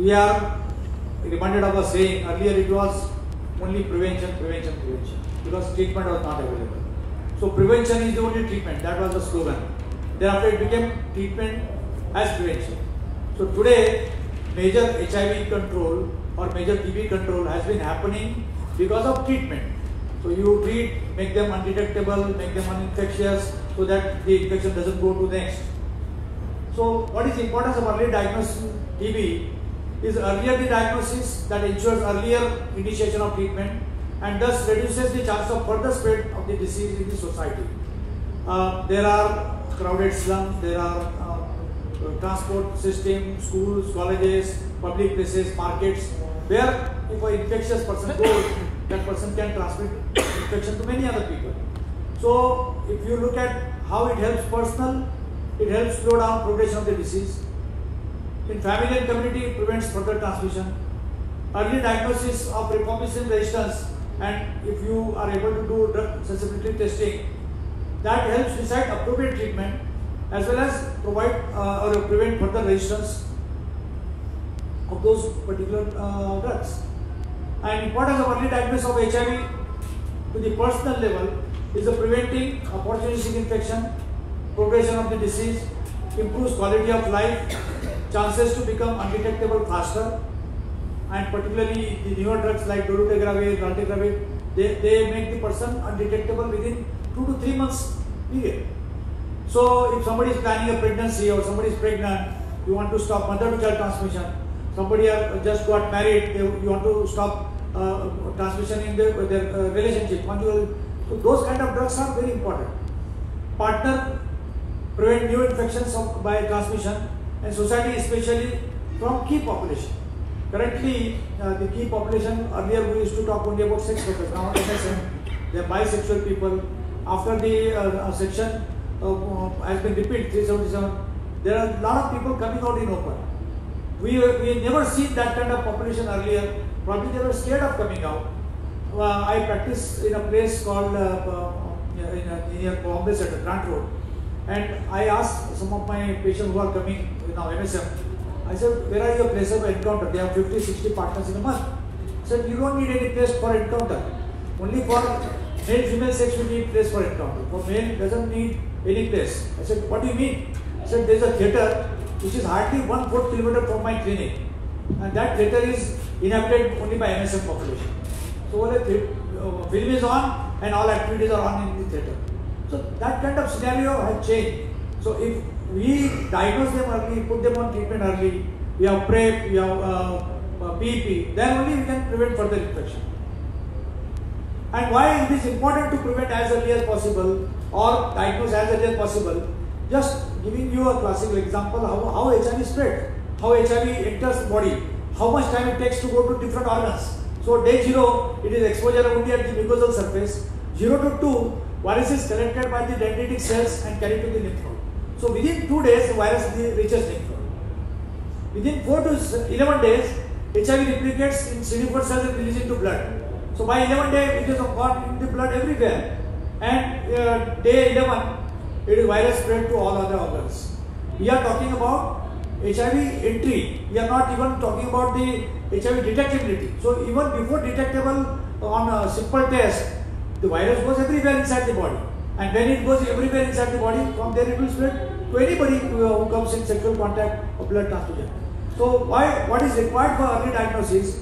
we are reminded of a saying. Earlier it was only prevention, because treatment was not available. So prevention is the only treatment, that was the slogan. Thereafter it became treatment as prevention. So today major HIV control or major TB control has been happening because of treatment. So you treat, make them undetectable, make them uninfectious, so that the infection doesn't go to next. So what is the importance of early diagnosis TB is earlier the diagnosis that ensures earlier initiation of treatment and thus reduces the chance of further spread of the disease in the society. There are crowded slums, there are transport system, schools, colleges, public places, markets, where if an infectious person goes, that person can transmit infection to many other people. So if you look at how it helps personal, it helps slow down progression of the disease. In family and community, it prevents further transmission. Early diagnosis of rapamycin resistance, and if you are able to do drug sensitivity testing, that helps decide appropriate treatment as well as provide or prevent further resistance of those particular drugs. And importance of early diagnosis of HIV to the personal level is the preventing opportunistic infection, progression of the disease, improves quality of life, chances to become undetectable faster, and particularly the newer drugs like dolutegravir, rantegravir, they make the person undetectable within 2 to 3 months period. So if somebody is planning a pregnancy or somebody is pregnant, you want to stop mother to child transmission. Somebody just got married, you want to stop transmission in their relationship, conjugal. So those kind of drugs are very important. Partner prevent new infections by transmission, and society especially from key population. Currently, the key population, earlier we used to talk only about sex workers, now they are bisexual people. After the section has been repeated, 377, there are a lot of people coming out in open. We never seen that kind of population earlier, probably they were scared of coming out. I practice in a place called near Bombay Center, Grant Road, and I asked some of my patients who are coming now, MSM, I said, where are your places of encounter? They have 50-60 partners in a month. I said, you don't need any place for encounter. Only for male-female sex we need place for encounter. For male, doesn't need any place. I said, what do you mean? I said, there's a theatre which is hardly 1/4 kilometer from my clinic. And that theatre is inhabited only by MSM population. So all the film is on and all activities are on in the theatre. So that kind of scenario has changed. So if we diagnose them early, put them on treatment early, we have PrEP, we have PEP, then only we can prevent further infection. And why it is important to prevent as early as possible or diagnose as early as possible, just giving you a classical example how HIV spread, how HIV enters the body, how much time it takes to go to different organs. So day 0, it is exposure only at the mucosal surface. 0 to 2, virus is collected by the dendritic cells and carried to the lymph node. So within 2 days, the virus reaches lymph node. Within 4 to 11 days, HIV replicates in CD4 cells and releases into blood. So by 11 days, it is gone in the blood everywhere. And day 11, it is virus spread to all other organs. We are talking about HIV entry. We are not even talking about the HIV detectability. So even before detectable on a simple test, the virus goes everywhere inside the body. And when it goes everywhere inside the body, from there it will spread to anybody who comes in sexual contact or blood transfusion. So what is required for early diagnosis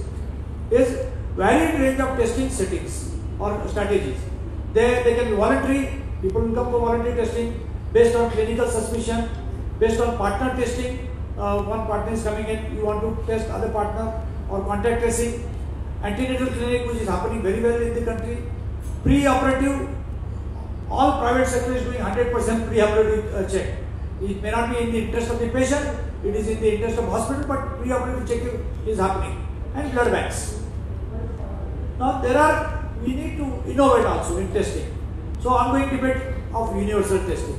is varied range of testing settings or strategies. They can be voluntary, people will come for voluntary testing based on clinical suspicion, based on partner testing, one partner is coming in, you want to test other partner, or contact tracing, antenatal clinic which is happening very well in the country, pre-operative. All private sector is doing 100% pre-operative check. It may not be in the interest of the patient, it is in the interest of hospital, but pre-operative check is happening. And blood banks. Now we need to innovate also in testing. So ongoing debate of universal testing.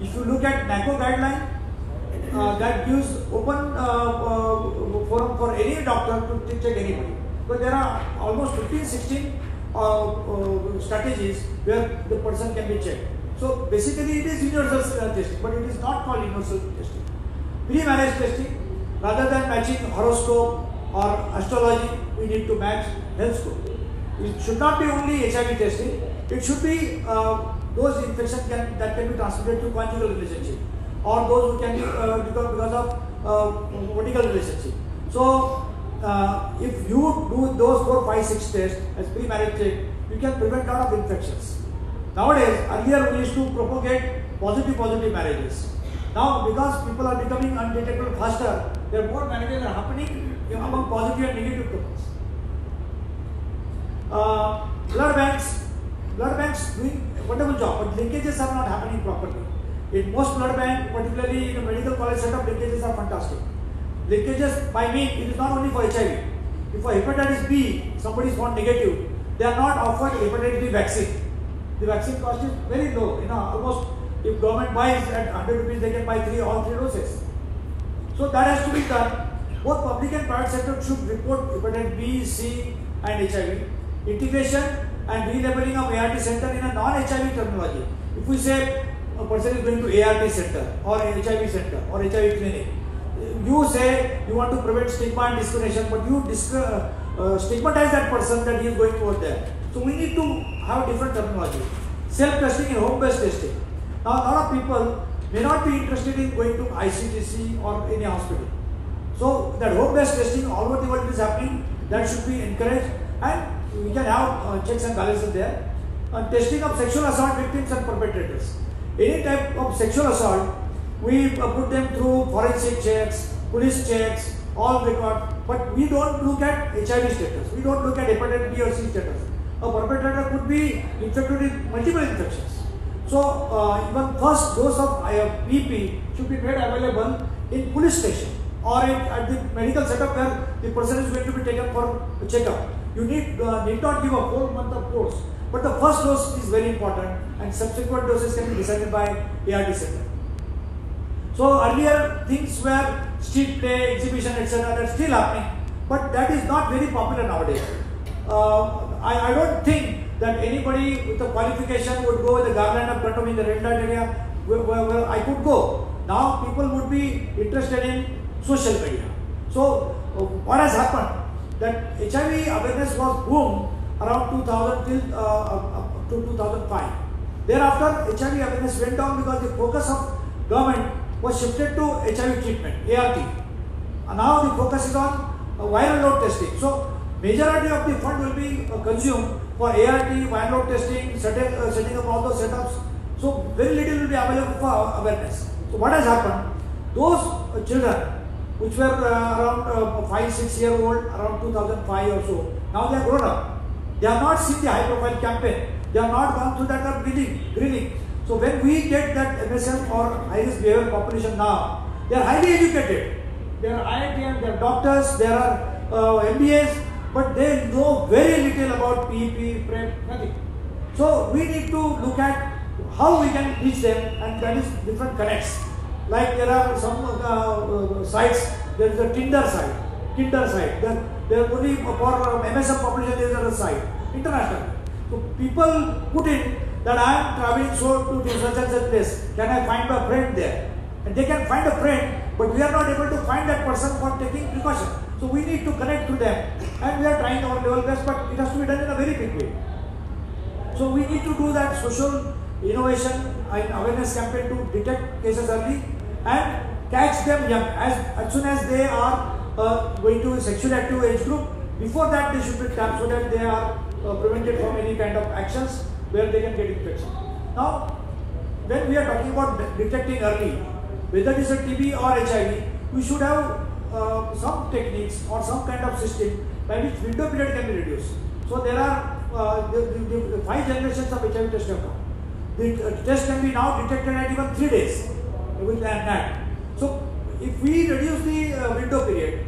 If you look at NACO guideline, that gives open forum for any doctor to check anybody. But there are almost 15-16 strategies where the person can be checked. So basically it is universal testing, but it is not called universal testing. Pre-marriage testing, Rather than matching horoscope or astrology, we need to match health scope. It should not be only HIV testing. It should be those infections that can be transmitted to conjugal relationship, or those who can be because of vertical relationship. So, if you do those 4, 5, 6 tests as pre-marriage check, you can prevent a lot of infections. Nowadays, earlier we used to propagate positive marriages. Now, because people are becoming undetectable faster, there are more marriages are happening among positive and negative couples. Blood banks doing a wonderful job, but linkages are not happening properly. In most blood bank, particularly in a medical college setup, linkages are fantastic. Linkages, by me, it is not only for HIV. If for hepatitis B, somebody is born negative, they are not offered hepatitis B vaccine. The vaccine cost is very low, almost if government buys at 100 rupees, they can buy all three doses. So that has to be done. Both public and private sector should report hepatitis B, C and HIV. Integration and relabeling of ART center in a non-HIV terminology. If we say a person is going to ART center or HIV center or HIV clinic, you say you want to prevent stigma and discrimination, but you stigmatize that person that he is going over there. So we need to have different terminology. Self-testing and home-based testing. Now a lot of people may not be interested in going to ICTC or any hospital. So that home-based testing all over the world is happening. That should be encouraged, and we can have checks and balances there. Testing of sexual assault victims and perpetrators. Any type of sexual assault, we put them through forensic checks, police checks, all record, but we don't look at HIV status. We don't look at hepatitis B or C status. A perpetrator could be infected with multiple infections. So even first dose of PP should be made available in police station or at the medical setup where the person is going to be taken for a checkup. You need not give a whole month of course, but the first dose is very important, and subsequent doses can be decided by ART center. So earlier things were street play, exhibition, etc. That's still happening, but that is not very popular nowadays. I don't think that anybody with a qualification would go with a garland of condom in the red light area where I could go. Now people would be interested in social media. So what has happened? That HIV awareness was boom around 2000 till up to 2005. Thereafter, HIV awareness went down because the focus of government was shifted to HIV treatment, ART. And now the focus is on viral load testing. So majority of the fund will be consumed for ART, viral load testing, setting up all those setups. So very little will be available for awareness. So what has happened? Those children which were around 5-6 year old around 2005 or so. Now they are grown up. They have not seen the high profile campaign. They have not gone through that kind of grilling. So when we get that MSM or high risk behavior population now, they are highly educated. They are IITM, they are doctors, they are MBAs, but they know very little about PEP, PrEP, nothing. So we need to look at how we can reach them, and that is different connects. Like there are some sites, there is a Tinder site, there are only for MSM population there is a site, international. So people put in that I am traveling so to such and such place, can I find a friend there? And they can find a friend, but we are not able to find that person for taking precaution. So we need to connect to them, and we are trying our level best, but it has to be done in a very big way. So we need to do that social innovation and awareness campaign to detect cases early and catch them young, as soon as they are going to sexually active age group. Before that they should be tapped so that they are prevented from any kind of actions where they can get infection. Now when we are talking about detecting early, whether it is a TB or HIV, we should have some techniques or some kind of system by which window period can be reduced. So there are the 5 generations of HIV tests have come. The test can be now detected at even 3 days with NAT. So if we reduce the window period,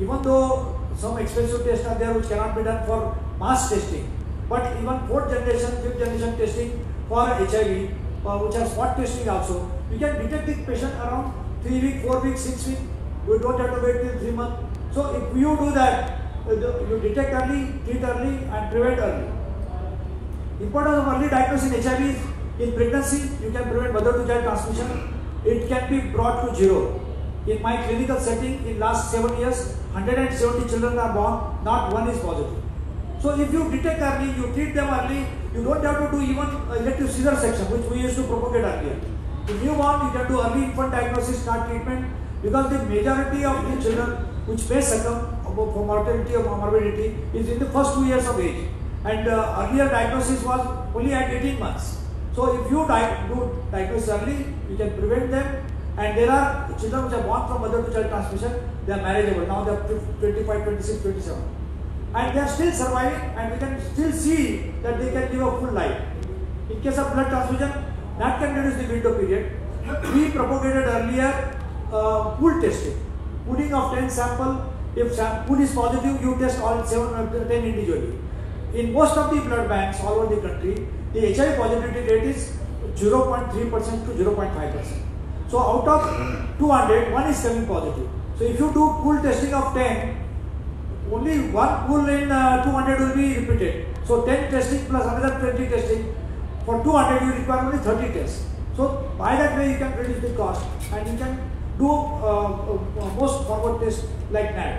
even though some expensive tests are there which cannot be done for mass testing, but even 4th generation, 5th generation testing for HIV, which are spot testing also, we can detect the patient around 3 week, 4 week, 6 week. You don't have to wait till 3 months. So if you do that, you detect early, treat early and prevent early. Importance of early diagnosis in HIV is in pregnancy, you can prevent mother-to-child transmission. It can be brought to zero. In my clinical setting, in last 7 years, 170 children are born, not one is positive. So if you detect early, you treat them early, you don't have to do even elective scissor section, which we used to propagate earlier. If you want, you can do early infant diagnosis, not treatment, because the majority of the children which may succumb for mortality or morbidity is in the first 2 years of age. And earlier diagnosis was only at 18 months. So if you do diagnose early, you can prevent them. And there are children which are born from mother to child transmission, they are marriageable. Now they are 25, 26, 27. And they are still surviving, and we can still see that they can live a full life. In case of blood transfusion, that can reduce the window period. We propagated earlier pool testing. Pooling of 10 samples, if pool is positive, you test all 7 or 10 individually. In most of the blood banks all over the country, the HIV positivity rate is 0.3% to 0.5%. So out of 200, one is coming positive. So if you do pool testing of 10, only one pool in 200 will be repeated. So 10 testing plus another 20 testing. For 200, you require only 30 tests. So by that way, you can reduce the cost, and you can do most forward tests like NAD.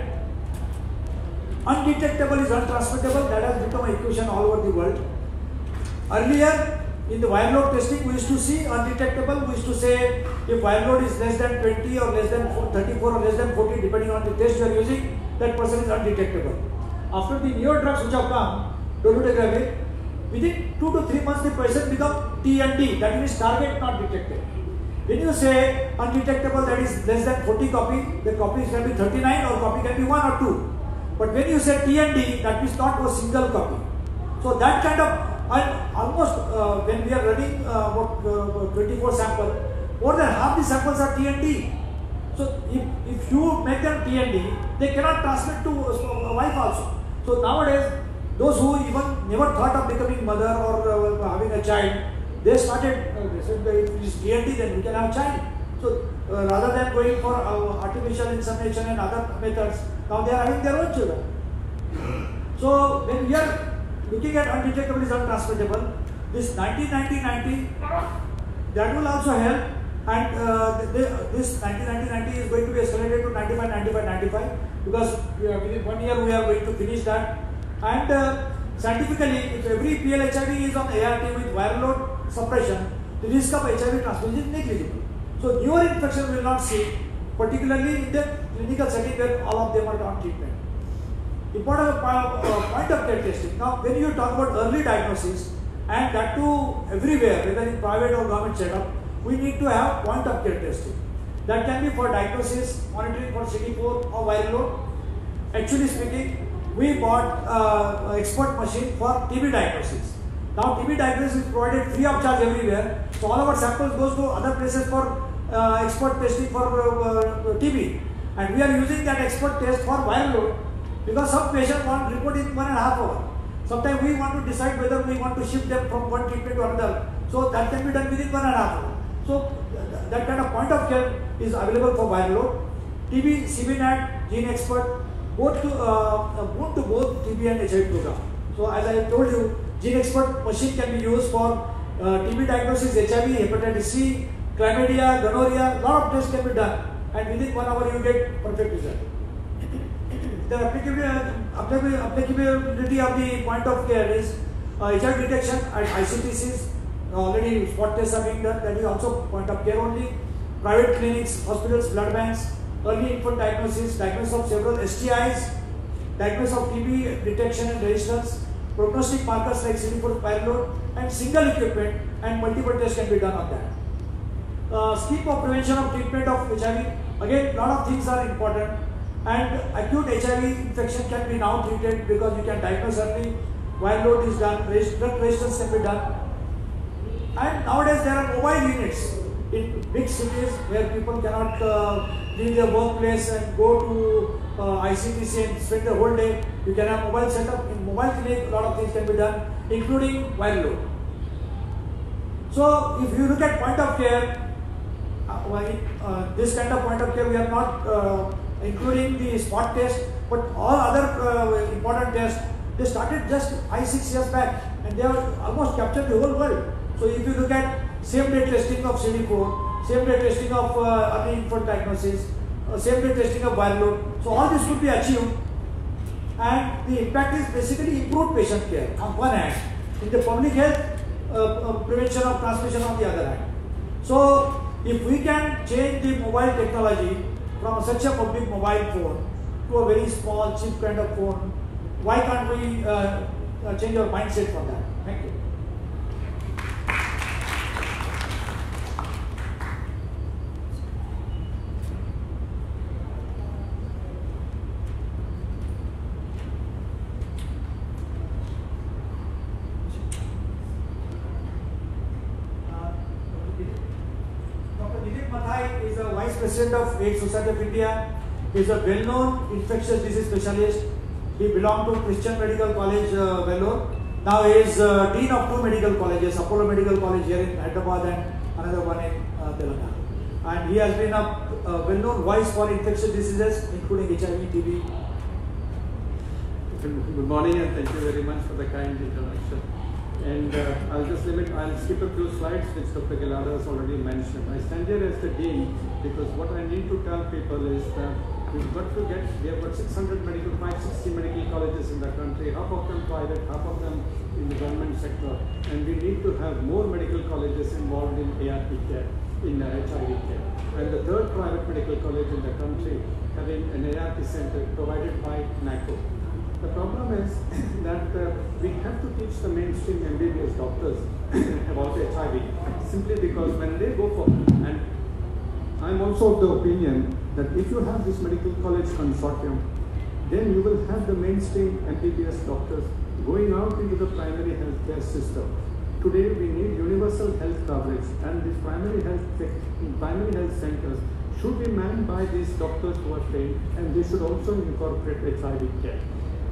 Undetectable is untransmittable. That has become an equation all over the world. Earlier, in the viral load testing, we used to see undetectable. We used to say if viral load is less than 20 or less than 34 or less than 40, depending on the test you are using, that person is undetectable. After the newer drugs which have come, dolutegravir, within 2 to 3 months the person becomes TND, that means target not detected. When you say undetectable, that is less than 40 copy, the copies can be 39 or copy can be 1 or 2. But when you say TND, that means not a single copy. So that kind of, and almost when we are running 24 samples, more than half the samples are TND. So if you make them TND, they cannot transmit to wife also. So nowadays, those who even never thought of becoming mother or having a child, they started, they said if it is TND, then we can have a child. So rather than going for artificial insemination and other methods, now they are having their own children. So when we are looking at undetectable is untransmittable, this 90-90-90, that will also help, and this 90-90-90 is going to be escalated to 95-95-95, because within 1 year we are going to finish that. And scientifically, if every PL-HIV is on ART with viral load suppression, the risk of HIV transmission is negligible. So newer infection will not see, particularly in the clinical setting where all of them are on treatment. Important point of care testing. Now, when you talk about early diagnosis, and that too everywhere, whether in private or government setup, we need to have point of care testing. That can be for diagnosis, monitoring for CD4 or viral load. Actually speaking, we bought an expert machine for TB diagnosis. Now, TB diagnosis is provided free of charge everywhere. So all our samples goes to other places for expert testing for TB, and we are using that expert test for viral load. Because some patients want report in 1.5 hours. Sometimes we want to decide whether we want to shift them from one treatment to another. So that can be done within 1.5 hours. So that kind of point of care is available for viral load. TB, CBNAT, Gene Expert, both to both TB and HIV program. So as I told you, Gene Expert machine can be used for TB diagnosis, HIV, hepatitis C, chlamydia, gonorrhea, lot of tests can be done. And within 1 hour you get perfect result. The applicability of the point of care is HIV detection at ICTCs, already spot tests are being done, that is also point of care only. Private clinics, hospitals, blood banks, early infant diagnosis, diagnosis of several STIs, diagnosis of TB detection and resistance, prognostic markers like CD4 viral load, and single equipment and multiple tests can be done on that. Scheme of prevention of treatment of HIV, again lot of things are important. And acute HIV infection can be now treated because you can diagnose early, viral load is done, drug resistance can be done. And nowadays there are mobile units in big cities where people cannot leave their workplace and go to ICTC and spend the whole day. You can have mobile setup. In mobile clinic, a lot of things can be done, including viral load. So if you look at point of care, this kind of point of care we are not including the spot test, but all other important tests, they started just 5-6 years back, and they have almost captured the whole world. So if you look at same day testing of CD4, same day testing of early infant diagnosis, same-day testing of viral load. So all this could be achieved, and the impact is basically improved patient care on one hand, in the public health prevention of transmission on the other hand. So if we can change the mobile technology from such a public mobile phone to a very small, cheap kind of phone, why can't we change our mindset for that? Thank you. President of AIDS Society of India. He is a well-known infectious disease specialist. He belonged to Christian Medical College, Vellore. Now he is Dean of two medical colleges, Apollo Medical College here in Hyderabad and another one in Telangana. And he has been a well-known voice for infectious diseases, including HIV, TB. Good morning, and thank you very much for the kind introduction. And I'll skip a few slides which Dr. Gelara has already mentioned. I stand here as the Dean because what I need to tell people is that we've got to get, we have got 560 medical colleges in the country, half of them private, half of them in the government sector, and we need to have more medical colleges involved in ARP care, in HIV care. And the third private medical college in the country having an ARP center provided by NACO. The problem is that we have to teach the mainstream MBBS doctors about HIV, simply because when they go for, and I'm also of the opinion that if you have this medical college consortium, then you will have the mainstream MBBS doctors going out into the primary healthcare system. Today we need universal health coverage, and these primary health centers should be manned by these doctors who are trained, and they should also incorporate HIV care.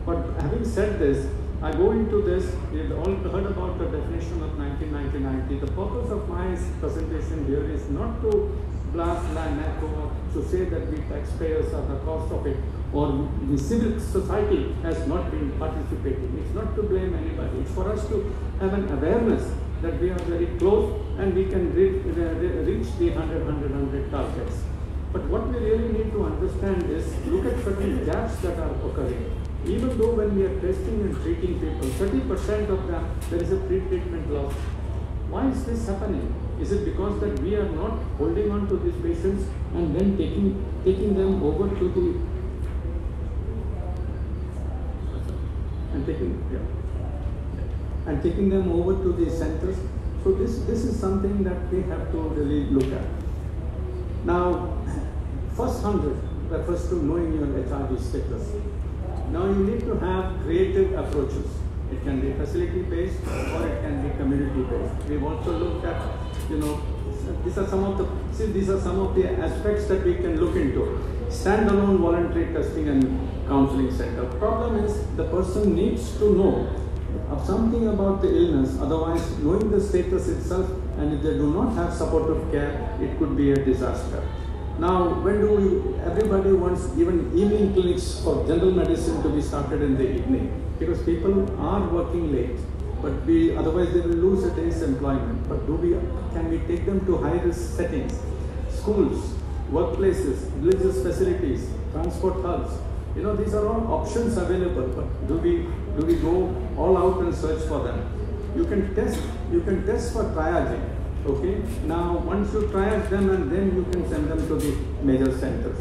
But having said this, I go into this, you've all heard about the definition of 1990. The purpose of my presentation here is not to blast NACO, to say that we taxpayers are the cost of it, or the civil society has not been participating. It's not to blame anybody. It's for us to have an awareness that we are very close and we can reach the 100-100-100 targets. But what we really need to understand is, look at certain gaps that are occurring. Even though when we are testing and treating people, 30% of them, there is a pre-treatment loss. Why is this happening? Is it because that we are not holding on to these patients and then taking them over to the and taking them over to the centers? So this is something that we have to really look at. Now, first 100 refers to knowing your HIV status. Now you need to have creative approaches. It can be facility-based or it can be community-based. We've also looked at, you know, these are some of the aspects that we can look into. Standalone voluntary testing and counseling center. Problem is the person needs to know something about the illness, otherwise knowing the status itself, and if they do not have supportive care, it could be a disaster. Now, everybody wants even evening clinics for general medicine to be started in the evening, because people are working late, but otherwise they will lose a day's employment. But can we take them to high-risk settings? Schools, workplaces, religious facilities, transport hubs. You know, these are all options available, but do we go all out and search for them? You can test for triaging. Okay, now once you triage them, and then you can send them to the major centers.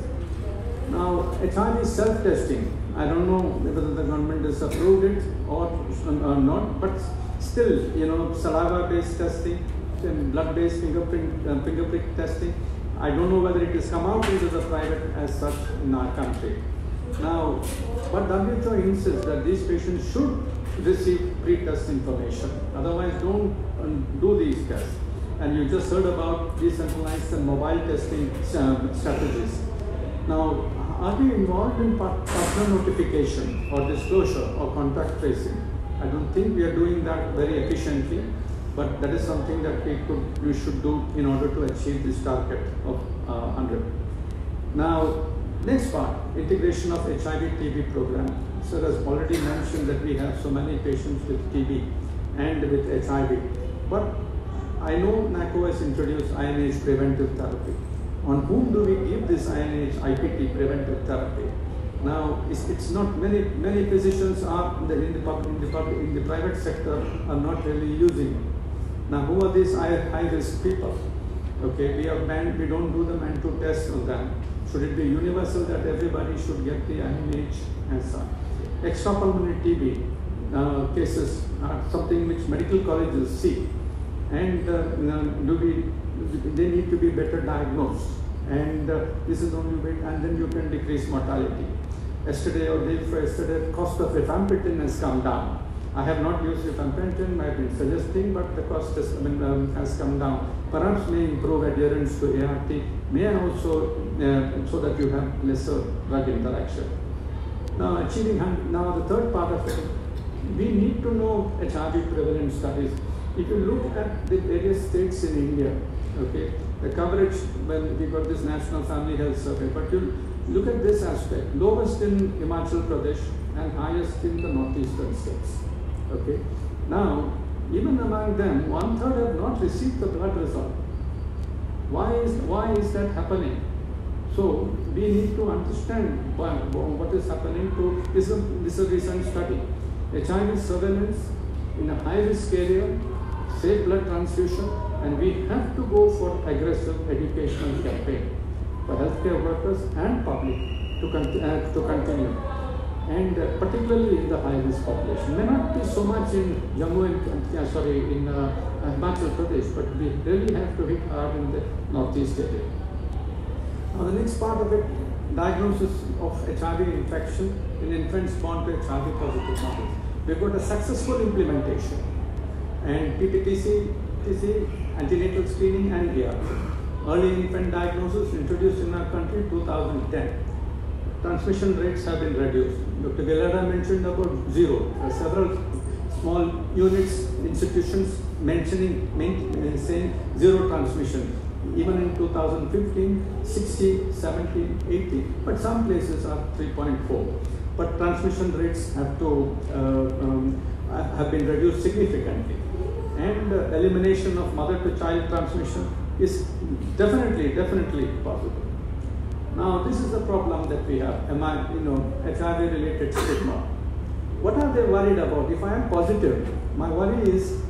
Now HIV self-testing, I don't know whether the government has approved it or not, but still, you know, saliva-based testing, then blood-based fingerprint testing, I don't know whether it has come out into the private as such in our country. Now, but WHO insists that these patients should receive pre-test information, otherwise don't do these tests. And you just heard about decentralized and mobile testing strategies. Now, are we involved in partner notification or disclosure or contact tracing? I don't think we are doing that very efficiently, but that is something that we should do in order to achieve this target of 100. Now, next part, integration of HIV-TB program. Sir has already mentioned that we have so many patients with TB and with HIV, but I know NACO has introduced INH preventive therapy. on whom do we give this INH IPT preventive therapy? Now, it's not many physicians are in the private sector are not really using it. Now, who are these high-risk people? Okay, we don't do the Mantoux test on them. Should it be universal that everybody should get the INH and such? Extrapulmonary TB cases are something which medical colleges see, and they need to be better diagnosed. And this is the only way, and then you can decrease mortality. Yesterday or day before yesterday, cost of rifampicin has come down. I have not used rifampicin, I have been suggesting, but the cost has come down. Perhaps may improve adherence to ART, may also, so that you have lesser drug interaction. Now, the third part of it, we need to know HIV prevalence studies. If you look at the various states in India, okay, the coverage, when we got this National Family Health Survey, but you look at this aspect, lowest in Himachal Pradesh and highest in the northeastern states. Okay. Now, even among them, 1/3 have not received the blood result. Why is that happening? So, we need to understand what is happening to, this is a recent study. HIV surveillance in a high-risk area, safe blood transfusion, and we have to go for aggressive educational campaign for healthcare workers and public to continue. And particularly in the high-risk population. May not be so much in Himachal Pradesh, but we really have to hit hard in the northeast area. Now the next part of it, diagnosis of HIV infection in infants born to HIV positive mothers. We've got a successful implementation, and PPTC, antenatal screening, and ART. Early infant diagnosis introduced in our country 2010. Transmission rates have been reduced. Dr. Galera mentioned about zero. There are several small units, institutions saying zero transmission. Even in 2015, 60, 70, 80, but some places are 3.4. But transmission rates have been reduced significantly. And elimination of mother-to-child transmission is definitely possible. Now, this is the problem that we have, HIV-related stigma. What are they worried about? If I am positive, my worry is,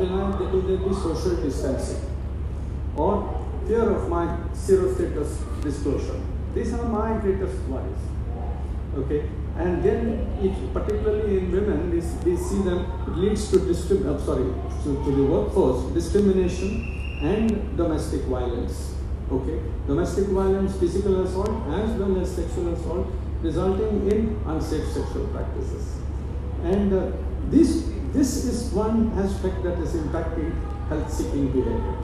will there be social distancing? Or fear of my serostatus disclosure. These are my greatest worries. Okay, and then particularly in women, we see them, it leads to the workforce, discrimination and domestic violence. Okay, domestic violence, physical assault as well as sexual assault, resulting in unsafe sexual practices. And this is one aspect that is impacting health-seeking behavior.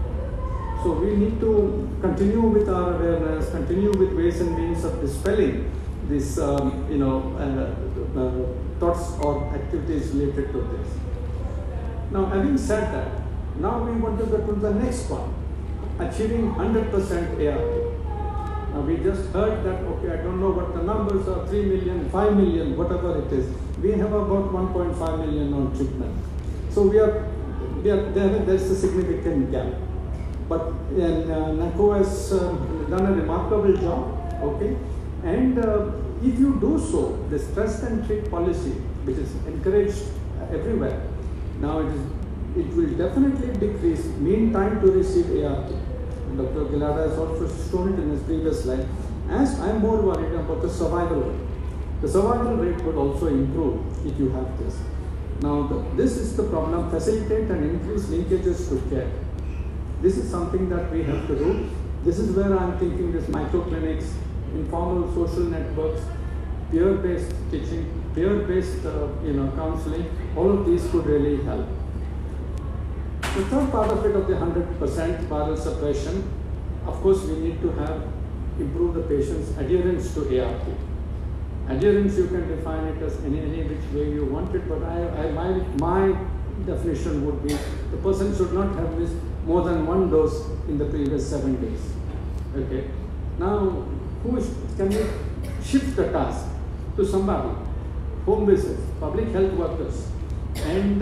So we need to continue with our awareness, continue with ways and means of dispelling these thoughts or activities related to this. Now, having said that, now we want to go to the next one, achieving 100% ART. Now, we just heard that, okay, I don't know what the numbers are, 3 million, 5 million, whatever it is. We have about 1.5 million on treatment. So there's a significant gap. But NACO has done a remarkable job, okay? And if you do so, this trust and treat policy, which is encouraged everywhere, now it will definitely decrease mean time to receive ART. And Dr. Gilada has also shown it in his previous slide. As I'm more worried about the survival rate. The survival rate would also improve if you have this. Now, this is the problem, facilitate and increase linkages to care. This is something that we have to do. This is where I'm thinking this microclinics, informal social networks, peer-based teaching, peer-based counseling, all of these could really help. The third part of it, of the 100% viral suppression, of course we need to improve the patient's adherence to ART. Adherence, you can define it as any which way you want it, but my definition would be the person should not have missed more than one dose in the previous 7 days. Okay. Now, can we shift the task to somebody, home visits, public health workers, and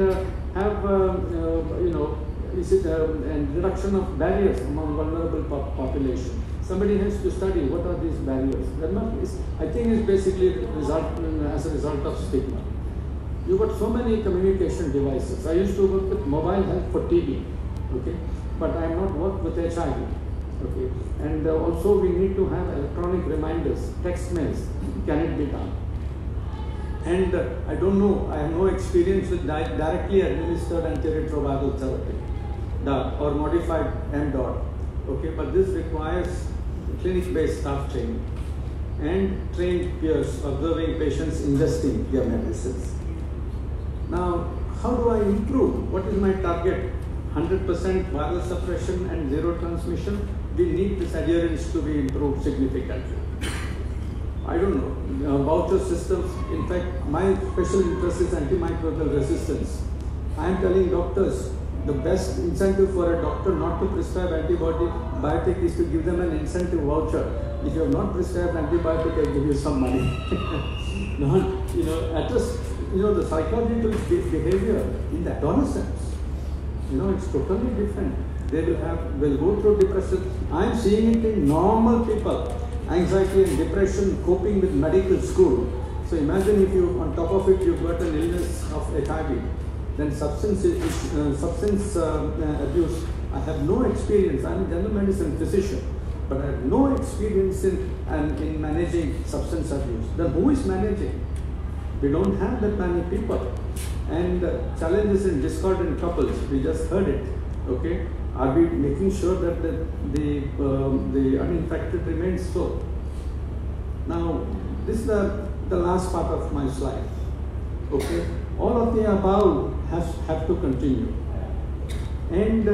reduction of barriers among vulnerable population. somebody has to study what are these barriers. I think it's basically as a result of stigma. You've got so many communication devices. I used to work with mobile health for TB, okay, but I have not worked with HIV, okay. And also we need to have electronic reminders, text mails. Can it be done? And I don't know, I have no experience with directly administered antiretroviral therapy or modified MDOT, okay, but this requires clinic-based staff training and trained peers observing patients ingesting their medicines. Now, how do I improve? What is my target? 100% viral suppression and zero transmission? We need this adherence to be improved significantly. I don't know, voucher systems. In fact, my special interest is antimicrobial resistance. I am telling doctors, the best incentive for a doctor not to prescribe antibiotic is to give them an incentive voucher. If you have not prescribed antibiotic, I give you some money. The psychological behavior in the adolescents, it's totally different. They will go through depression. I am seeing it in normal people. Anxiety and depression coping with medical school. So imagine if you, on top of it, you've got an illness of HIV. Then substance abuse. I have no experience. I'm a general medicine physician, but I have no experience in managing substance abuse. Then who is managing? We don't have that many people. And challenges in discordant couples. We just heard it. Okay. Are we making sure that the uninfected remains so? Now, this is the last part of my slide. Okay, all of the above have to continue, and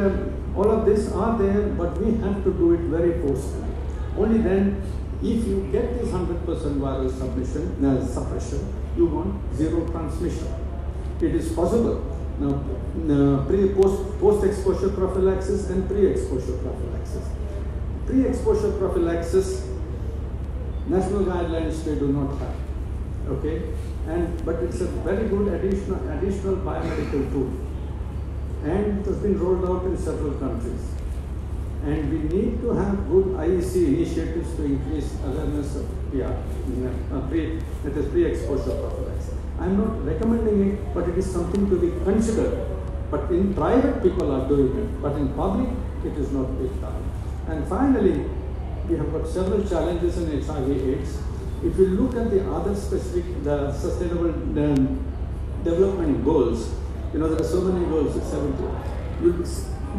all of this are there, but we have to do it very forcefully. Only then, if you get this 100% viral suppression, you want zero transmission. It is possible. Now, post-exposure prophylaxis and pre-exposure prophylaxis. Pre-exposure prophylaxis, national guidelines they do not have, okay? But it's a very good additional biomedical tool. And it has been rolled out in several countries. And we need to have good IEC initiatives to increase awareness of pre-exposure prophylaxis. I'm not recommending it, but it is something to be considered. But in private, people are doing it. But in public, it is not big time. And finally, we have got several challenges in HIV/AIDS. If you look at the other the sustainable development goals, there are so many goals, it's 70.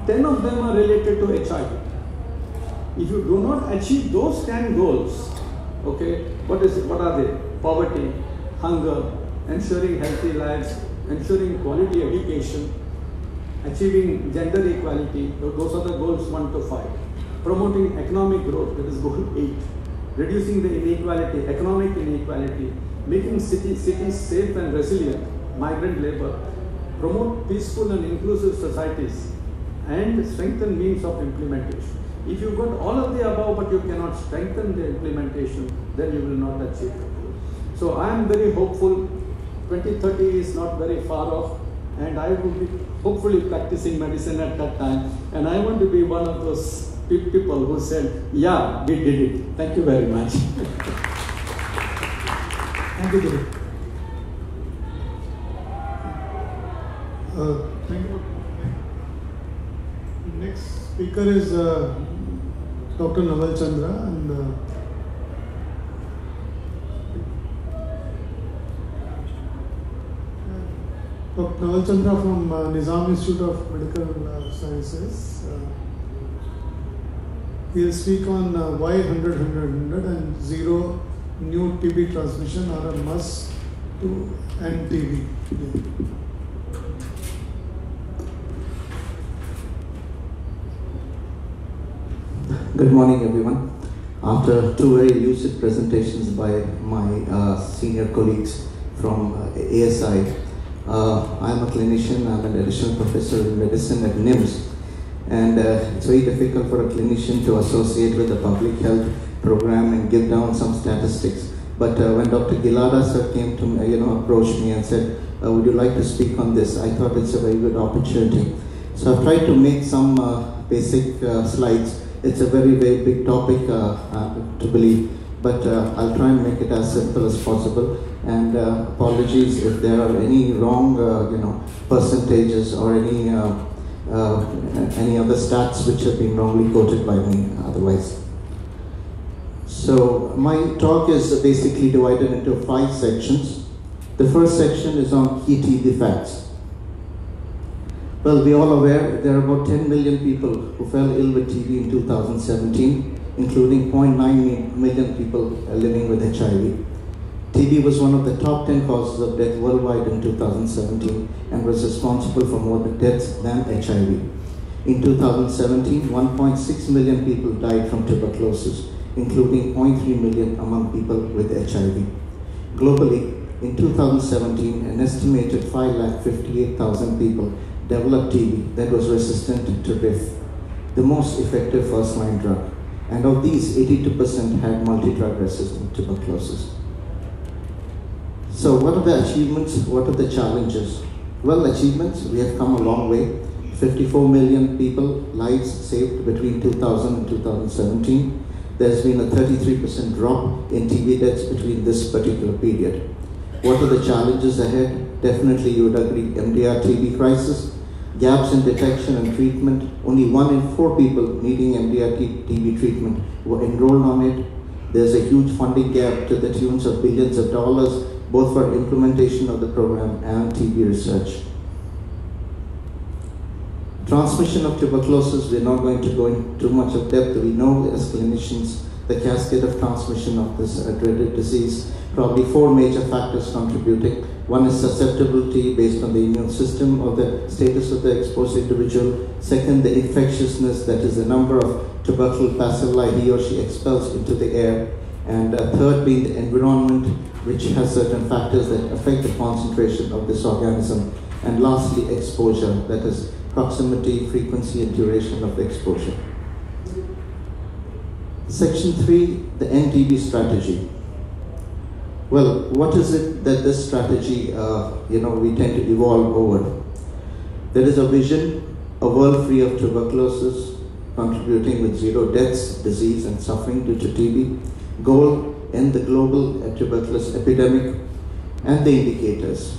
10 of them are related to HIV. If you do not achieve those 10 goals, okay, what are they? Poverty, hunger, ensuring healthy lives, ensuring quality education, achieving gender equality, those are the goals 1 to 5. Promoting economic growth, that is goal 8. Reducing the inequality, economic inequality, making cities safe and resilient, migrant labor, promote peaceful and inclusive societies, and strengthen means of implementation. If you've got all of the above, but you cannot strengthen the implementation, then you will not achieve it. So I am very hopeful. 2030 is not very far off, and I will be hopefully practicing medicine at that time. And I want to be one of those people who said, yeah, we did it. Thank you very much. Thank you, Guru. Thank you. The next speaker is Dr. Naval Chandra. And, Dr. Naval Chandra from Nizam Institute of Medical Sciences. He will speak on why 100-100-100 and zero new TB transmission are a must to end TB. Yeah. Good morning, everyone. After two very lucid presentations by my senior colleagues from ASI, I'm a clinician, I'm an additional professor in medicine at NIMS, and it's very difficult for a clinician to associate with the public health program and give down some statistics. But when Dr. Gilada sir came to me, approached me and said, would you like to speak on this? I thought it's a very good opportunity. So I've tried to make some basic slides It's a very, very big topic to believe, but I'll try and make it as simple as possible. And apologies if there are any wrong, percentages or any other stats which have been wrongly quoted by me. Otherwise, so my talk is basically divided into 5 sections. The first section is on key TB facts. Well, we are all aware there are about 10 million people who fell ill with TB in 2017, including 0.9 million people living with HIV. TB was one of the top 10 causes of death worldwide in 2017 and was responsible for more deaths than HIV. In 2017, 1.6 million people died from tuberculosis, including 0.3 million among people with HIV. Globally, in 2017, an estimated 558,000 people developed TB that was resistant to RIF, the most effective first-line drug, and of these, 82% had multi-drug resistant tuberculosis. So what are the achievements, what are the challenges? Well, achievements, we have come a long way. 54 million people, lives saved between 2000 and 2017. There's been a 33% drop in TB deaths between this particular period. What are the challenges ahead? Definitely you would agree, MDR TB crisis, gaps in detection and treatment. Only 1 in 4 people needing MDR TB treatment were enrolled on it. There's a huge funding gap to the tunes of billions of dollars, both for implementation of the program and TB research. Transmission of tuberculosis, we're not going to go into too much of depth. We know as clinicians the cascade of transmission of this dreaded disease. Probably 4 major factors contributing. One is susceptibility based on the immune system or the status of the exposed individual. Second, the infectiousness, that is the number of tubercular bacilli he or she expels into the air. And third being the environment, which has certain factors that affect the concentration of this organism. And lastly, exposure, that is proximity, frequency, and duration of the exposure. Section 3, the NTB strategy. Well, what is it that this strategy, we tend to evolve over? There is a vision, a world free of tuberculosis, contributing with 0 deaths, disease, and suffering due to TB. Goal, end the global tuberculosis epidemic, and the indicators.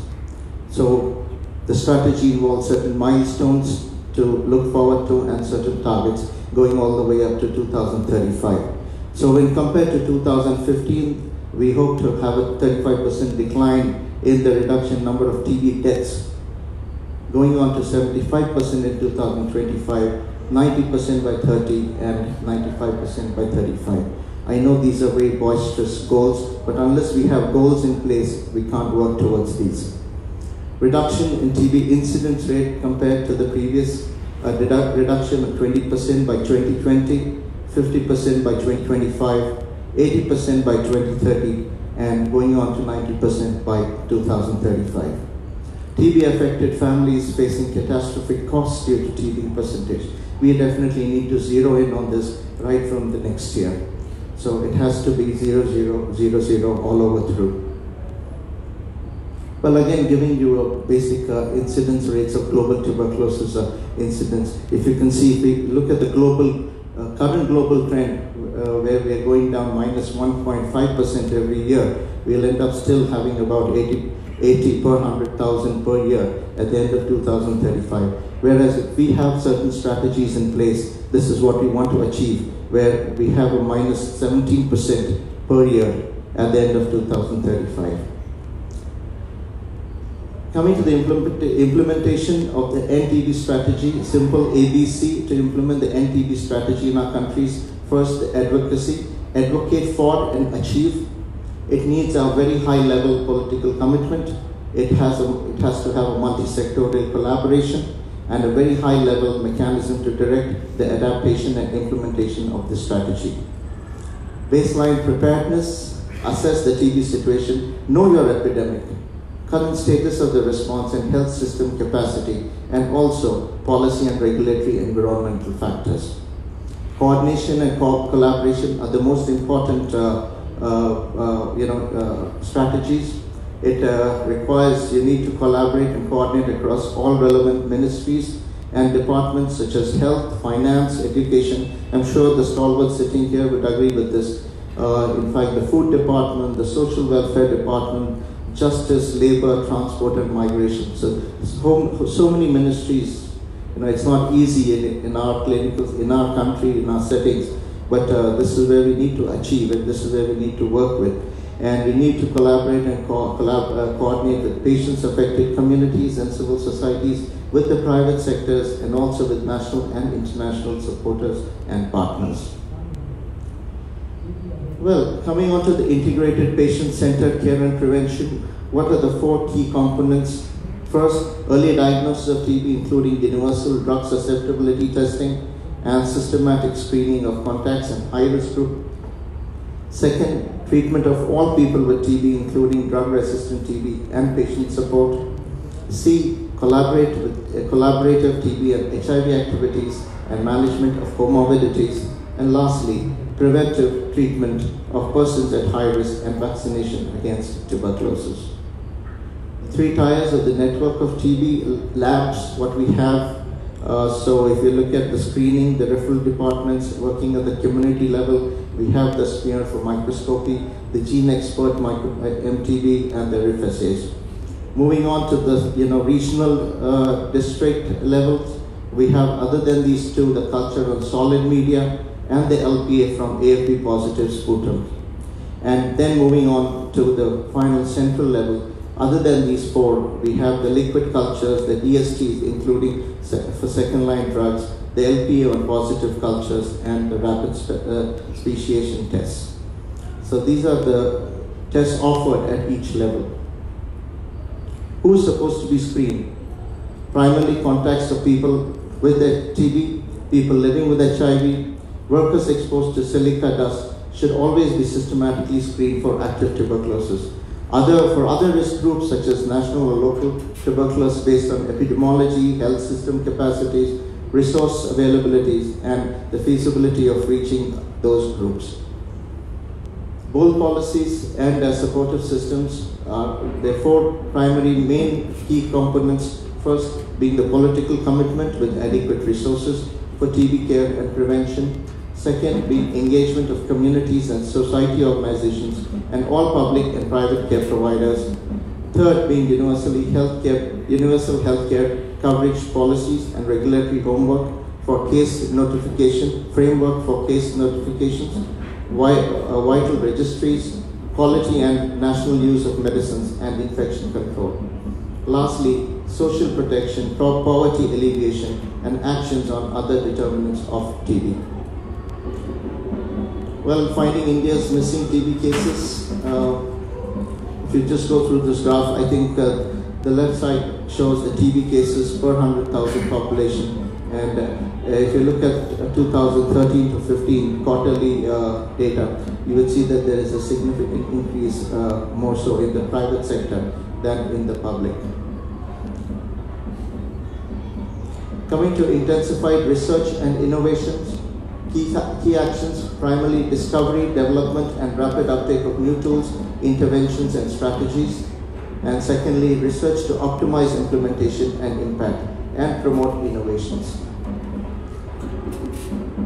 So the strategy involves certain milestones to look forward to and certain targets going all the way up to 2035. So when compared to 2015, we hope to have a 35% decline in the reduction number of TB deaths, going on to 75% in 2025, 90% by 30, and 95% by 35. I know these are very boisterous goals, but unless we have goals in place, we can't work towards these. Reduction in TB incidence rate compared to the previous, reduction of 20% by 2020, 50% by 2025, 80% by 2030, and going on to 90% by 2035. TB-affected families facing catastrophic costs due to TB percentage. We definitely need to zero in on this right from the next year. So it has to be 0, 0, 0, 0 all over through. Well, again, giving you a basic incidence rates of global tuberculosis incidence. If you can see, if we look at the global current global trend, where we are going down -1.5% every year, we'll end up still having about 80 per 100,000 per year at the end of 2035. Whereas if we have certain strategies in place, this is what we want to achieve, where we have a -17% per year at the end of 2035. Coming to the implementation of the NTB strategy, simple ABC to implement the NTB strategy in our countries. First, the advocacy, advocate for and achieve. It needs a very high level political commitment. It has to have a multi-sectorial collaboration and a very high level mechanism to direct the adaptation and implementation of the strategy. Baseline preparedness, assess the TB situation, know your epidemic, current status of the response and health system capacity, and also policy and regulatory environmental factors. Coordination and collaboration are the most important strategies. It requires you need to collaborate and coordinate across all relevant ministries and departments such as health, finance, education. I'm sure the stalwarts sitting here would agree with this. In fact, the food department, the social welfare department, justice, labor, transport, and migration. So many ministries. You know, it's not easy in our clinicals, in our country, in our settings. But this is where we need to achieve, and this is where we need to work with. And we need to collaborate and coordinate with patients affected communities and civil societies, with the private sectors, and also with national and international supporters and partners. Well, coming on to the integrated patient-centered care and prevention, what are the four key components? First, early diagnosis of TB, including universal drug susceptibility testing and systematic screening of contacts and high-risk group. Second, treatment of all people with TB, including drug-resistant TB, and patient support. C, collaborative TB and HIV activities and management of comorbidities. And lastly, preventive treatment of persons at high risk and vaccination against tuberculosis. The three tiers of the network of TB labs, what we have. So if you look at the screening, the referral departments working at the community level, we have the smear for microscopy, the gene expert MTB, and the RIFSAs. Moving on to the regional district levels, we have, other than these two, the culture on solid media and the LPA from AFP positive sputum. And then moving on to the final central level, other than these four, we have the liquid cultures, the DSTs, including for second-line drugs, the LPA on positive cultures, and the rapid speciation tests. So these are the tests offered at each level. Who's supposed to be screened? Primarily contacts of people with TB, people living with HIV, workers exposed to silica dust should always be systematically screened for active tuberculosis. For other risk groups, such as national or local tuberculosis based on epidemiology, health system capacities, resource availabilities, and the feasibility of reaching those groups. Both policies and supportive systems are therefore primary main key components, first being the political commitment with adequate resources for TB care and prevention. Second, being engagement of communities and society organizations and all public and private care providers. Third, being universal healthcare coverage policies and regulatory homework for case notification, framework for case notifications, vital registries, quality and national use of medicines, and infection control. Lastly, social protection, poverty alleviation, and actions on other determinants of TB. Well, finding India's missing TB cases. If you just go through this graph, I think the left side shows the TB cases per 100,000 population. And if you look at 2013 to 15 quarterly data, you will see that there is a significant increase, more so in the private sector than in the public. Coming to intensified research and innovations. Key actions, primarily discovery, development, and rapid uptake of new tools, interventions, and strategies. And secondly, research to optimize implementation and impact and promote innovations.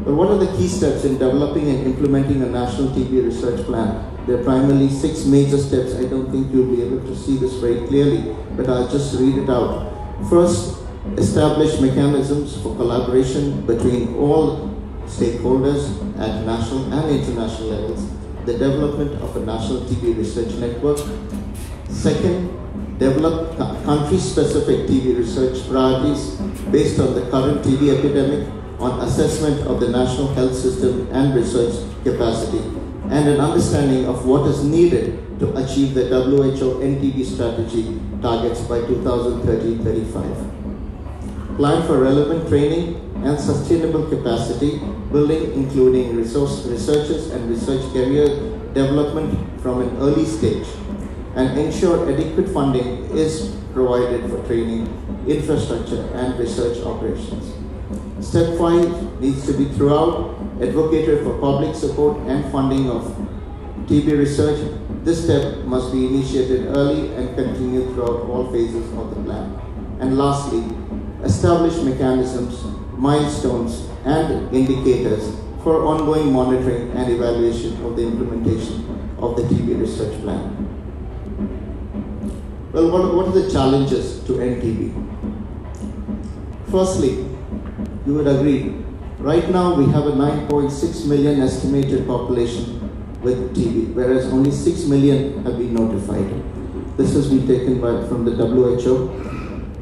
But what are the key steps in developing and implementing a national TB research plan? There are primarily 6 major steps. I don't think you'll be able to see this very clearly, but I'll just read it out. First, establish mechanisms for collaboration between all stakeholders at national and international levels, the development of a national TB research network. Second, develop country-specific TB research priorities based on the current TB epidemic, on assessment of the national health system and research capacity, and an understanding of what is needed to achieve the WHO NTB strategy targets by 2030-35. Plan for relevant training and sustainable capacity building, including researchers and research career development from an early stage, and ensure adequate funding is provided for training, infrastructure, and research operations. Step 5 needs to be throughout advocated for public support and funding of TB research. This step must be initiated early and continued throughout all phases of the plan. And lastly, establish mechanisms, milestones, and indicators for ongoing monitoring and evaluation of the implementation of the TB research plan. Well, what are the challenges to end TB? Firstly, you would agree, right now we have a 9.6 million estimated population with TB, whereas only 6 million have been notified. This has been taken from the WHO.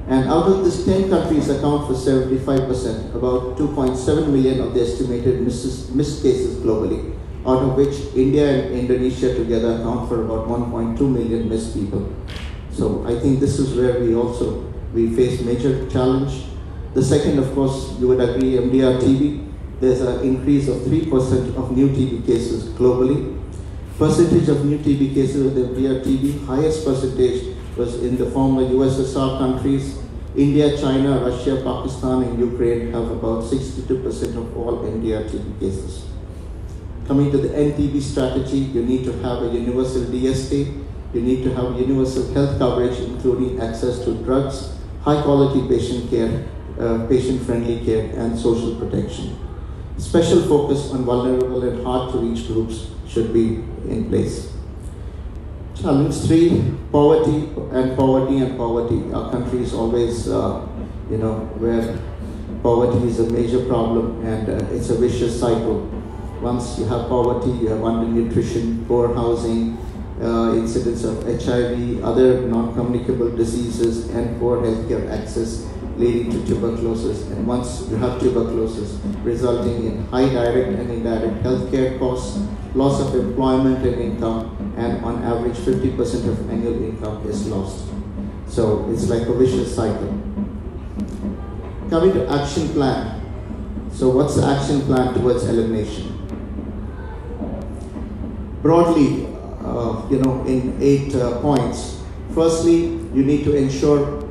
And out of this, 10 countries account for 75%, about 2.7 million of the estimated missed cases globally, out of which India and Indonesia together account for about 1.2 million missed people. So I think this is where we face major challenge. The second, of course, you would agree, MDR-TB, there's an increase of 3% of new TB cases globally. Percentage of new TB cases with MDR-TB, highest percentage was in the former USSR countries. India, China, Russia, Pakistan, and Ukraine have about 62% of all MDR-TB cases. Coming to the end-TB strategy, you need to have a universal DST, you need to have universal health coverage, including access to drugs, high-quality patient care, patient-friendly care, and social protection. Special focus on vulnerable and hard-to-reach groups should be in place. Challenge 3, poverty. Our country is always, where poverty is a major problem, and it's a vicious cycle. Once you have poverty, you have undernutrition, poor housing, incidence of HIV, other non-communicable diseases, and poor healthcare access, leading to tuberculosis. And once you have tuberculosis, resulting in high direct and indirect healthcare costs, loss of employment and income, and on average 50% of annual income is lost. So it's like a vicious cycle. Coming to action plan. So what's the action plan towards elimination? Broadly, in 8 points. Firstly, you need to ensure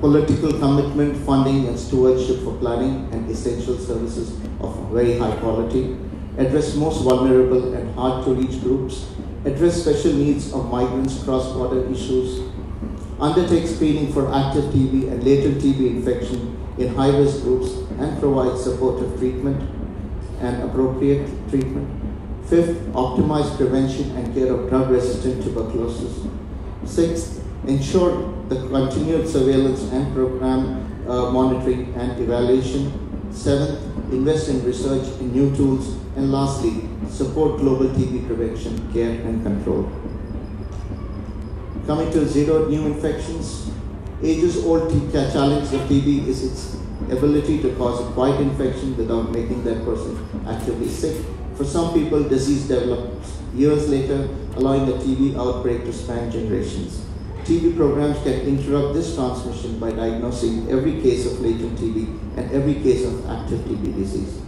political commitment, funding, and stewardship for planning and essential services of very high quality. Address most vulnerable and hard-to-reach groups. Address special needs of migrants, cross-border issues. Undertake screening for active TB and latent TB infection in high-risk groups and provide supportive treatment and appropriate treatment. 5th, optimize prevention and care of drug-resistant tuberculosis. 6th, ensure the continued surveillance and program monitoring and evaluation. 7th, invest in research in new tools. And lastly, support global TB prevention, care, and control. Coming to zero new infections, ages-old challenge of TB is its ability to cause a quiet infection without making that person actively sick. For some people, disease develops years later, allowing the TB outbreak to span generations. TB programs can interrupt this transmission by diagnosing every case of latent TB and every case of active TB disease.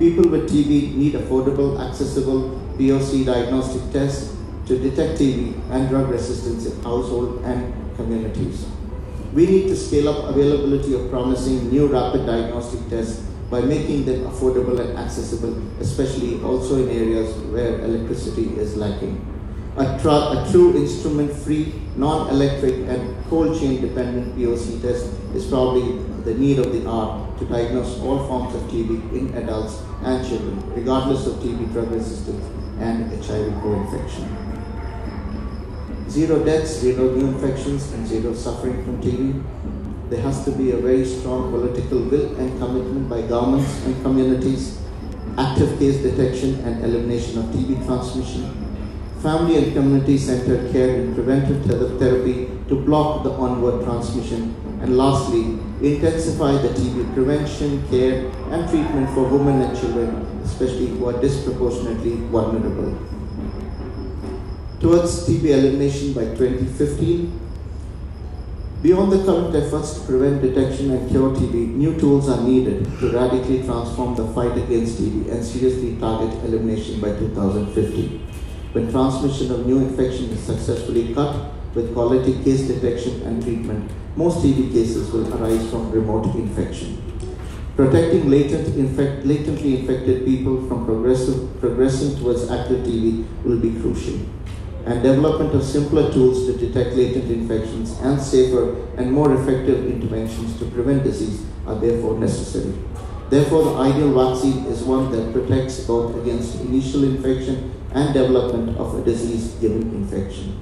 People with TB need affordable, accessible POC diagnostic tests to detect TB and drug resistance in household and communities. We need to scale up availability of promising new rapid diagnostic tests by making them affordable and accessible, especially also in areas where electricity is lacking. A true instrument-free, non-electric, and cold chain-dependent POC test is probably the need of the hour to diagnose all forms of TB in adults and children, regardless of TB drug resistance and HIV co-infection. Zero deaths, zero new infections, and zero suffering from TB. There has to be a very strong political will and commitment by governments and communities, active case detection and elimination of TB transmission, family and community-centered care and preventive therapy to block the onward transmission. And lastly, intensify the TB prevention, care, and treatment for women and children, especially who are disproportionately vulnerable. Towards TB elimination by 2015, beyond the current efforts to prevent, detection, and cure TB, new tools are needed to radically transform the fight against TB and seriously target elimination by 2050. When transmission of new infection is successfully cut with quality case detection and treatment, most TB cases will arise from remote infection. Protecting latently infected people from progressing towards active TB will be crucial. and development of simpler tools to detect latent infections and safer and more effective interventions to prevent disease are therefore necessary. Therefore, the ideal vaccine is one that protects both against initial infection and development of a disease-given infection.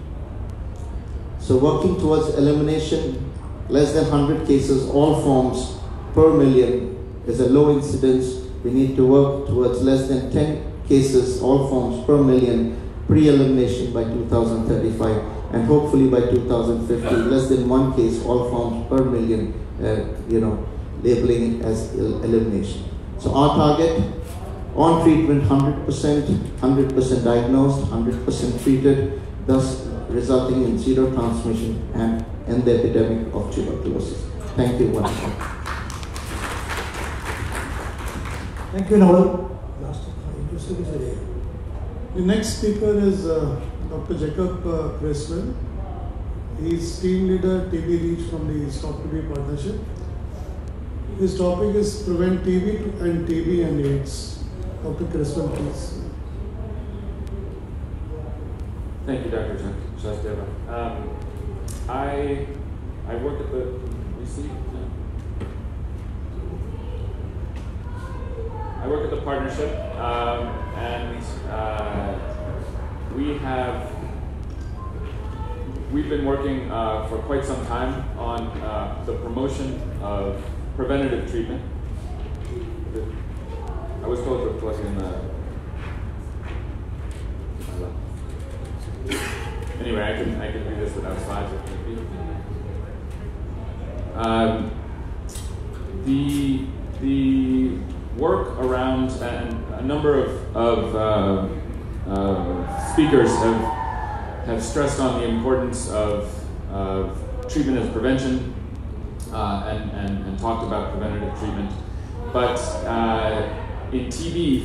So working towards elimination, less than 100 cases, all forms per million is a low incidence. We need to work towards less than 10 cases, all forms per million, pre-elimination by 2035, and hopefully by 2050, less than 1 case, all forms per million, labeling it as elimination. So our target, on treatment, 100%, 100% diagnosed, 100% treated, thus resulting in zero transmission and end the epidemic of tuberculosis. Thank you once again. Thank you, Nawal. The next speaker is Dr. Jacob Cresswell. He is team leader TB Reach from the Stop TB Partnership. His topic is Prevent TB and TB and AIDS. Dr. Cresswell, please. Thank you, Dr. Sachdeva. I work at the partnership, and we've been working for quite some time on the promotion of preventative treatment. I was told to plug in the. Anyway, I can do this without slides if need be. The work around, and a number of speakers have stressed on the importance of treatment as prevention, and talked about preventative treatment. But in TB,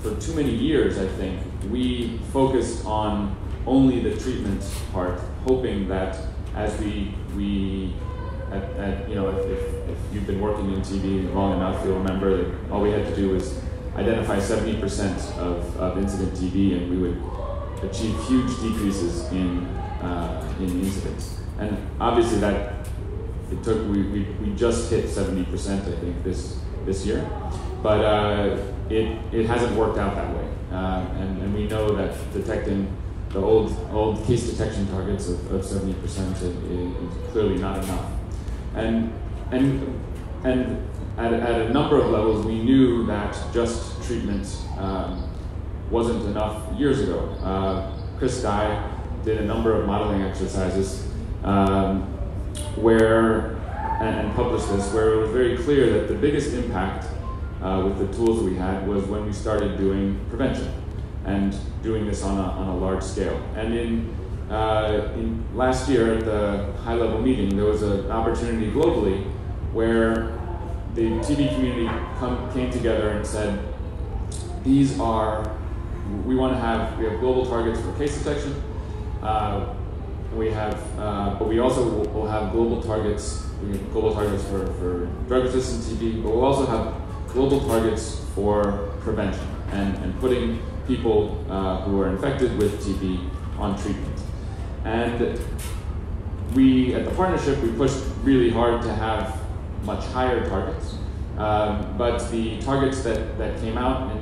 for too many years, I think, we focused on only the treatment part, hoping that as if you've been working in TB long enough, you'll remember that all we had to do was identify 70% of incident TB, and we would achieve huge decreases in incidence. And obviously, that it took we just hit 70%, I think, this year, but it hasn't worked out that way, and we know that detecting the old case detection targets of 70% is clearly not enough. And at a number of levels, we knew that just treatment wasn't enough years ago. Chris Dye did a number of modeling exercises and published this, where it was very clear that the biggest impact with the tools we had was when we started doing prevention and doing this on a large scale. And in last year at the high-level meeting, there was an opportunity globally where the TB community came together and said, we have global targets for case detection. But we also will have global targets. We have global targets for drug-resistant TB, but we'll also have global targets for prevention and putting people who are infected with TB on treatment. And we, at the partnership, we pushed really hard to have much higher targets. But the targets that came out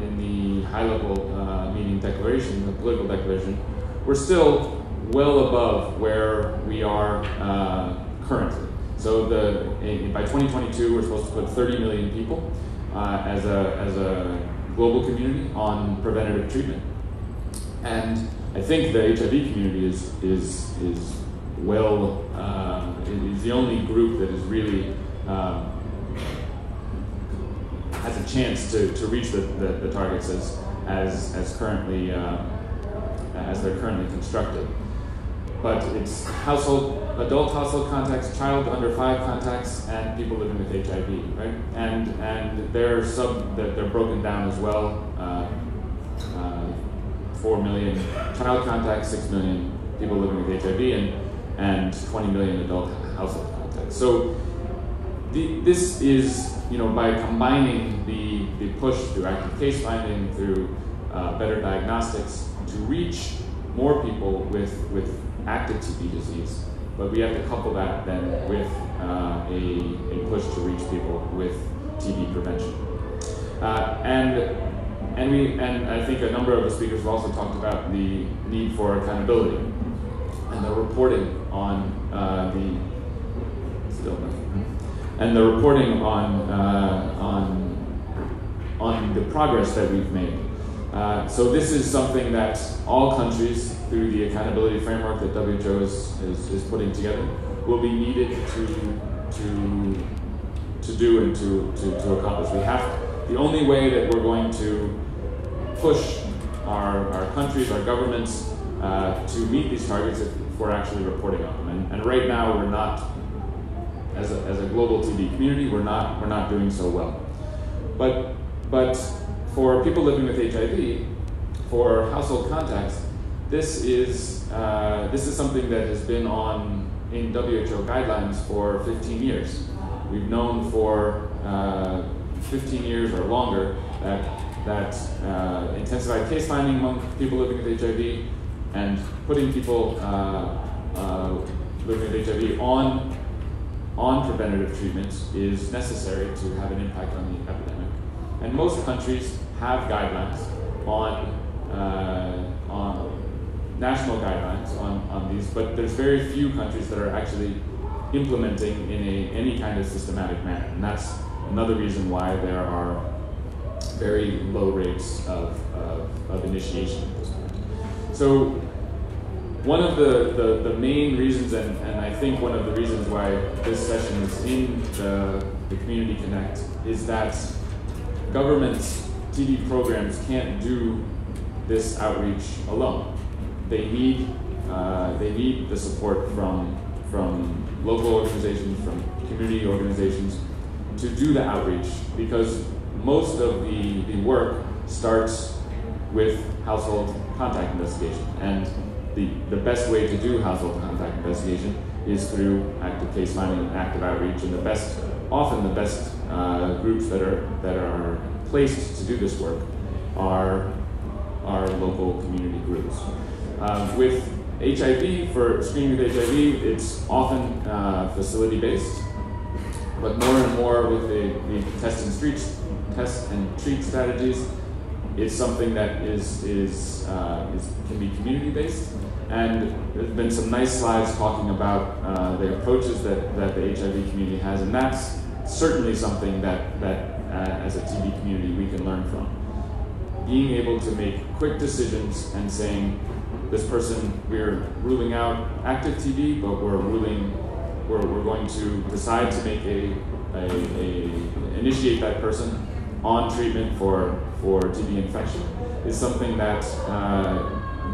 in the high-level meeting declaration, the political declaration, were still well above where we are currently. So by 2022, we're supposed to put 30 million people as a global community on preventative treatment. And I think the HIV community is the only group that is really has a chance to reach the targets as they're currently constructed. But it's adult household contacts, child under 5 contacts, and people living with HIV, right? And they're broken down as well. 4 million child contacts, 6 million people living with HIV, and 20 million adult household contacts. So this is, by combining the push through active case finding, through better diagnostics to reach more people with active TB disease, but we have to couple that then with a push to reach people with TB prevention. And I think a number of the speakers have also talked about the need for accountability and the reporting on the progress that we've made. So this is something that all countries, through the accountability framework that WHO is putting together, will be needed to do and to accomplish. We have the only way that we're going to push our countries, our governments, to meet these targets if we're actually reporting on them. And right now, we're not, as a global TB community, we're not doing so well. But for people living with HIV, for household contacts, this is something that has been in WHO guidelines for 15 years. We've known for 15 years or longer that intensified case finding among people living with HIV and putting people living with HIV on preventative treatments is necessary to have an impact on the epidemic. And most countries have guidelines on national guidelines on these, but there's very few countries that are actually implementing in any kind of systematic manner. And that's another reason why there are very low rates of initiation at this point. So one of the main reasons, and I think one of the reasons why this session is in the Community Connect, is that governments' TB programs can't do this outreach alone. They need the support from local organizations, from community organizations, to do the outreach, because most of the work starts with household contact investigation, and the best way to do household contact investigation is through active case finding and active outreach, and often the best groups that are placed to do this work are our local community groups. With HIV, for screening with HIV, it's often facility-based, but more and more with the test and treat strategies, it's something that can be community-based. And there's been some nice slides talking about the approaches that the HIV community has, and that's certainly something that as a TB community we can learn from. Being able to make quick decisions and saying, this person, we're ruling out active TB, but we're going to decide to make initiate that person on treatment for TB infection, is something that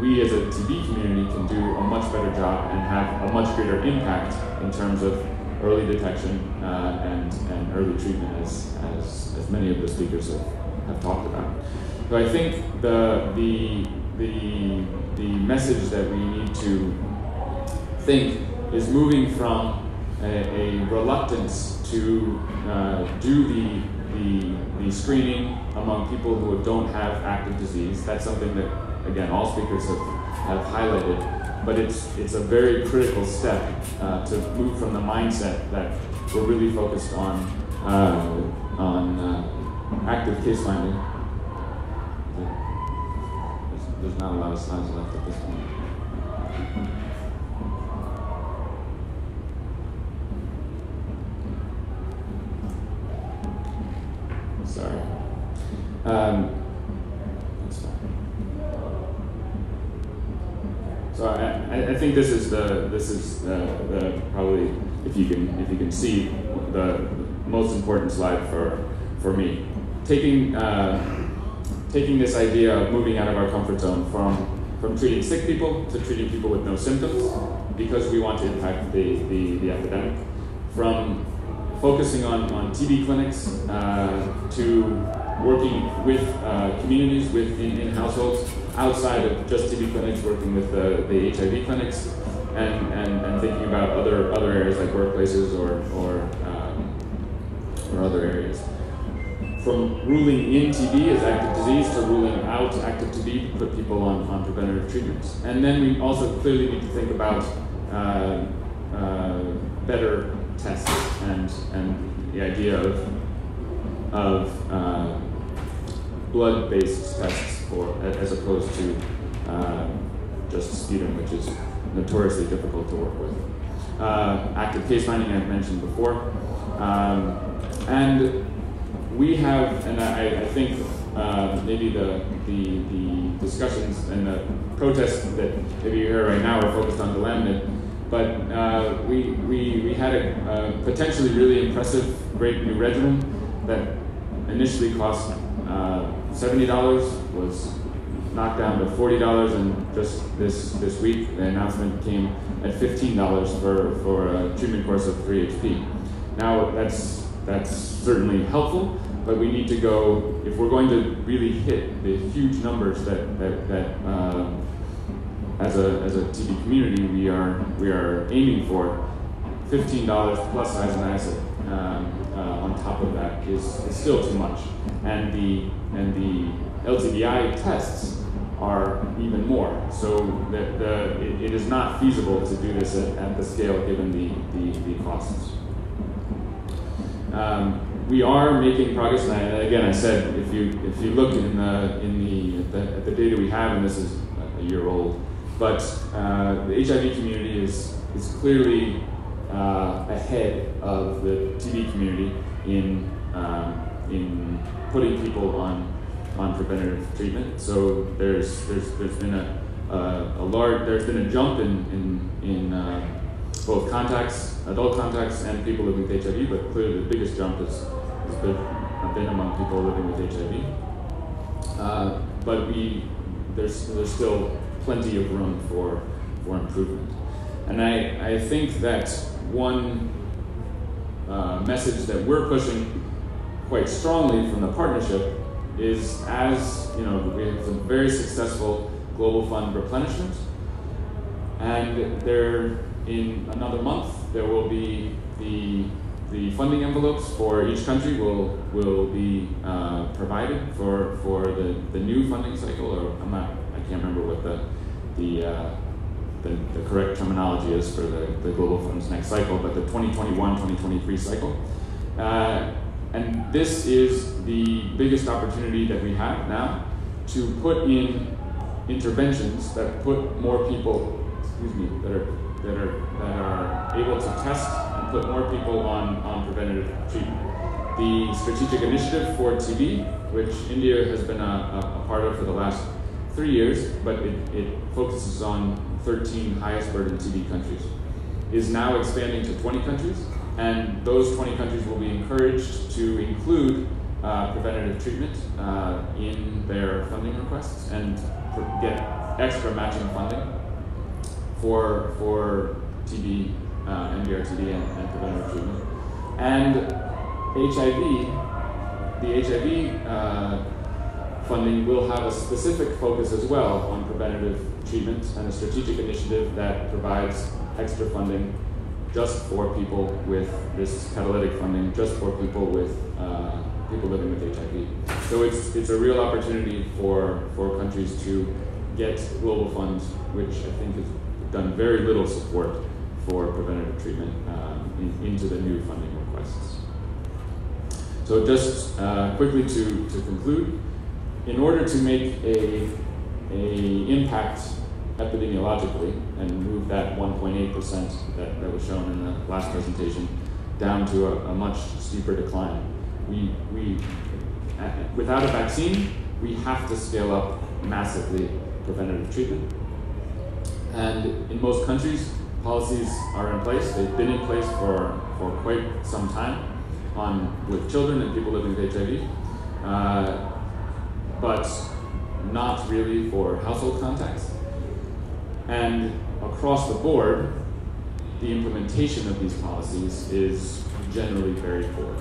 we as a TB community can do a much better job and have a much greater impact in terms of early detection and early treatment, as many of the speakers have talked about. So I think the message that we need to think is moving from a reluctance to do the screening among people who don't have active disease. That's something that, again, all speakers have highlighted. But it's a very critical step to move from the mindset that we're really focused on active case finding. There's not a lot of slides left at this point. Sorry. So I think this is the probably, if you can see, the most important slide for me. Taking this idea of moving out of our comfort zone from treating sick people to treating people with no symptoms, because we want to impact the epidemic. From focusing on TB clinics to working with communities in households, outside of just TB clinics, working with the HIV clinics, and thinking about other areas like workplaces or other areas. from ruling in TB as active disease to ruling out active TB to put people on preventative treatments. And then we also clearly need to think about better tests and the idea of blood-based tests as opposed to just sputum, which is notoriously difficult to work with. Active case finding I've mentioned before. And we have, and I think maybe the discussions and the protests that maybe you hear right now are focused on delaminib, but we had a potentially really impressive great new regimen that initially cost $70, was knocked down to $40, and just this week the announcement came at $15 for a treatment course of 3-HP. Now that's certainly helpful, but we need to go, if we're going to really hit the huge numbers that as a TB community we are aiming for, $15 plus isoniazid on top of that is still too much, and the LTBI tests are even more. So it is not feasible to do this at the scale given the costs. We are making progress, and I said if you look at the data we have, and this is a year old, but the HIV community is clearly ahead of the TB community in putting people on preventative treatment. So there's been a jump in both contacts, adult contacts, and people living with HIV, but clearly the biggest jump has been among people living with HIV. But there's still plenty of room for improvement. And I think that one message that we're pushing quite strongly from the partnership is, as you know, we have some very successful Global Fund replenishment, and in another month, there will be the funding envelopes for each country will be provided for the new funding cycle. Or I can't remember what the correct terminology is for the Global Fund's next cycle, but the 2021-2023 cycle. And this is the biggest opportunity that we have now to put in interventions that put more people, excuse me, that are able to test and put more people on preventative treatment. The strategic initiative for TB, which India has been a part of for the last 3 years, but it focuses on 13 highest burden TB countries, is now expanding to 20 countries, and those 20 countries will be encouraged to include preventative treatment in their funding requests and get extra matching funding for TB, MDR-TB, and preventative treatment. And the HIV funding will have a specific focus as well on preventative treatment, and a strategic initiative that provides extra funding just for people with, this is catalytic funding, just for people with, people living with HIV. So it's a real opportunity for countries to get global funds, which I think is done very little support for preventative treatment into the new funding requests. So just quickly to conclude, in order to make an impact epidemiologically and move that 1.8% that was shown in the last presentation down to a much steeper decline, we without a vaccine, we have to scale up massively preventative treatment. And in most countries, policies are in place. They've been in place for quite some time with children and people living with HIV, but not really for household contacts. And across the board, the implementation of these policies is generally very poor.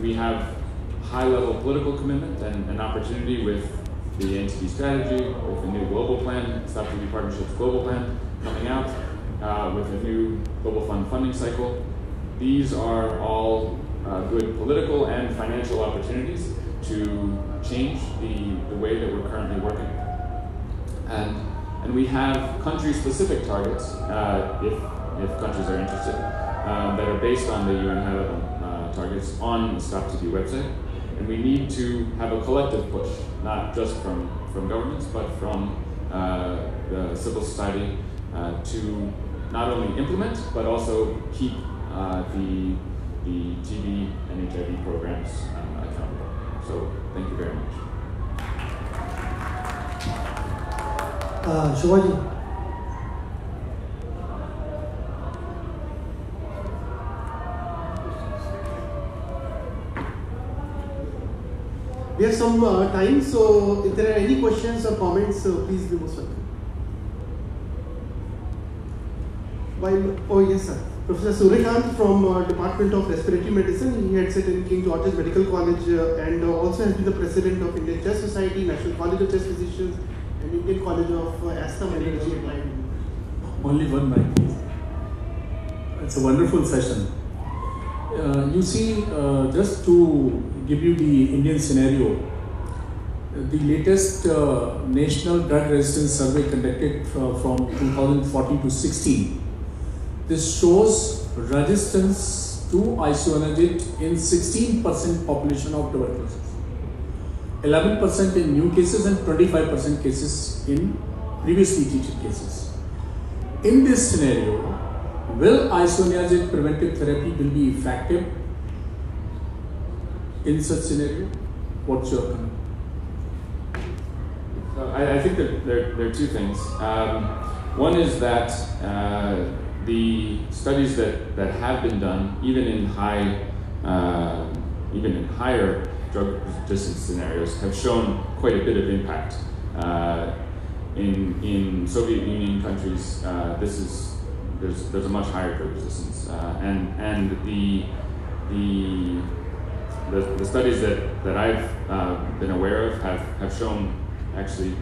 We have high-level political commitment and an opportunity with the NTB strategy, with the new global plan, Stop TB Partnership's global plan coming out, with the new Global Fund funding cycle. These are all good political and financial opportunities to change the way that we're currently working. And we have country-specific targets, if countries are interested, that are based on the UN High-Level targets on the Stop TB website. And we need to have a collective push, not just from governments, but from the civil society to not only implement, but also keep the TB and HIV programs accountable. So thank you very much. Joy. We have some time, so if there are any questions or comments, please be most welcome. Oh yes sir, Professor Surikant from Department of Respiratory Medicine, he had sat in King George's Medical College and also has been the President of Indian Chest Society, National College of Chest Physicians and Indian College of Asthma and Allergy. Only one mic please. It's a wonderful session. You see, just to give you the Indian scenario, the latest National Drug Resistance Survey conducted from 2014 to 16. This shows resistance to isoniazid in 16% population of tuberculosis, 11% in new cases and 25% cases in previously treated cases. In this scenario, will isoniazid preventive therapy will be effective? In such scenario, what's your comment? So I think that there are two things. One is that the studies that have been done, even in higher drug resistance scenarios, have shown quite a bit of impact. In Soviet Union countries, there's a much higher drug resistance, and the studies that I've been aware of have shown actually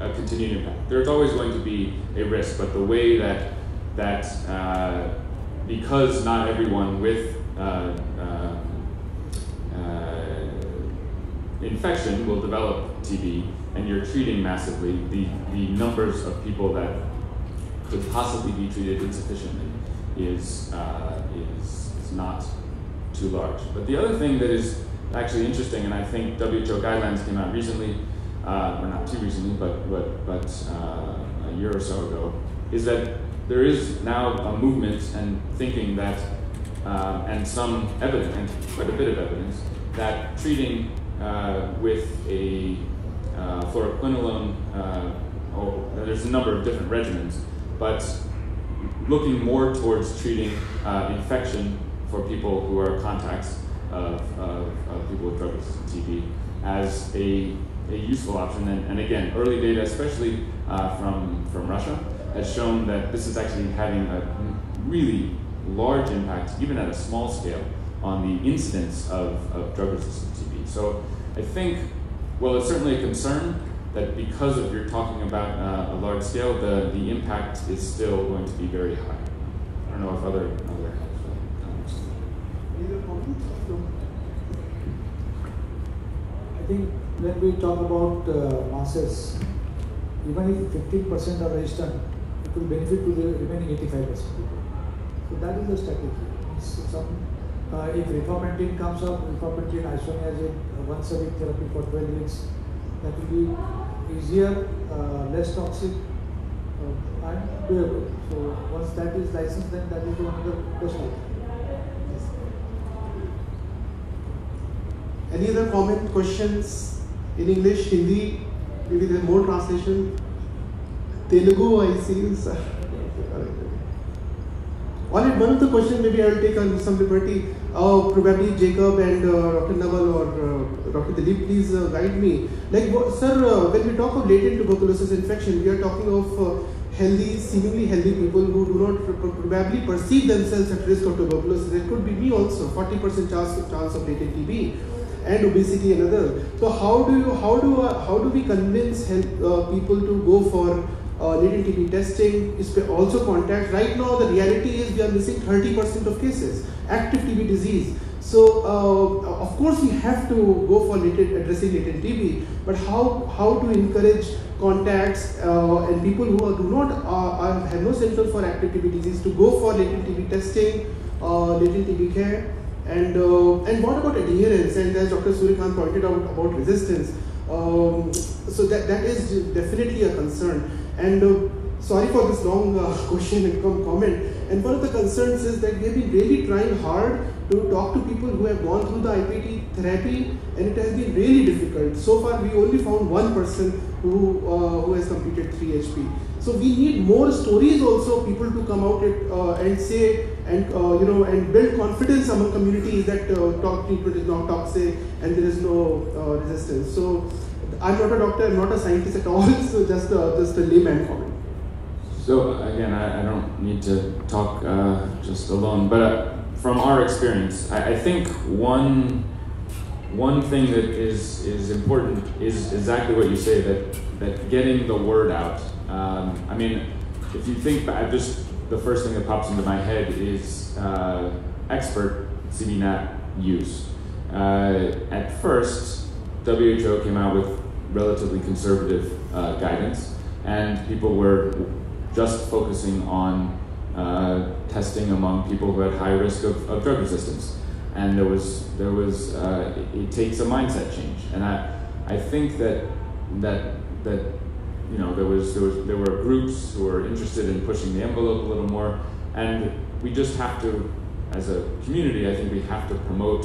a continued impact. There's always going to be a risk, but the way that because not everyone with infection will develop TB, and you're treating massively, the numbers of people that could possibly be treated insufficiently is not too large. But the other thing that is actually interesting, and I think WHO guidelines came out recently, or not too recently, but a year or so ago, is that there is now a movement and thinking that, and some evidence, quite a bit of evidence, that treating with a fluoroquinolone, there's a number of different regimens, but looking more towards treating infection for people who are contacts of people with drug resistant TB as a useful option. And again, early data, especially from Russia, has shown that this is actually having a really large impact, even at a small scale, on the incidence of drug resistant TB. So I think, well, it's certainly a concern that because if you're talking about a large scale, the impact is still going to be very high. I don't know if other I think when we talk about masses, even if 15% are resistant, it will benefit to the remaining 85% people. So that is the strategy. If rifampicin comes up, rifampicin isoniazid, once a week therapy for 12 weeks, that will be easier, less toxic, and doable. So once that is licensed, then that is one of the best options. Any other comment, questions in English, Hindi? Maybe there's more translation. Telugu, I see. Alright, one of the questions maybe I'll take on some liberty. Probably Jacob and Dr. Naval or Dr. Dilip, please guide me. Like, sir, when we talk of latent tuberculosis infection, we are talking of healthy, seemingly healthy people who do not probably perceive themselves at risk of tuberculosis. There could be me also, 40% chance of latent TB. And obesity and other. So how do we convince people to go for latent TB testing? Is also contact. Right now the reality is we are missing 30% of cases active TB disease. So of course we have to go for addressing latent TB, but how to encourage contacts and people who are, have no symptoms for active TB disease to go for latent TB testing, latent TB care, and what about adherence? And as Dr. Surikant pointed out about resistance, so that is definitely a concern. And sorry for this long question and comment. And one of the concerns is that we have been really trying hard to talk to people who have gone through the IPT therapy, and it has been really difficult. So far, we only found one person who has completed 3HP. So we need more stories also, people to come out and say, and build confidence among communities that talk treatment is not toxic and there is no resistance. So I'm not a doctor, I'm not a scientist at all. So just a layman comment. So again, I don't need to talk just alone, but from our experience, I think one thing that is important is exactly what you say, that getting the word out. I mean, if you think back, the first thing that pops into my head is expert CBNAT use. At first, WHO came out with relatively conservative guidance, and people were just focusing on testing among people who had high risk of drug resistance, and there was it takes a mindset change, and I think that you know there were groups who were interested in pushing the envelope a little more, and we just have to, as a community, I think we have to promote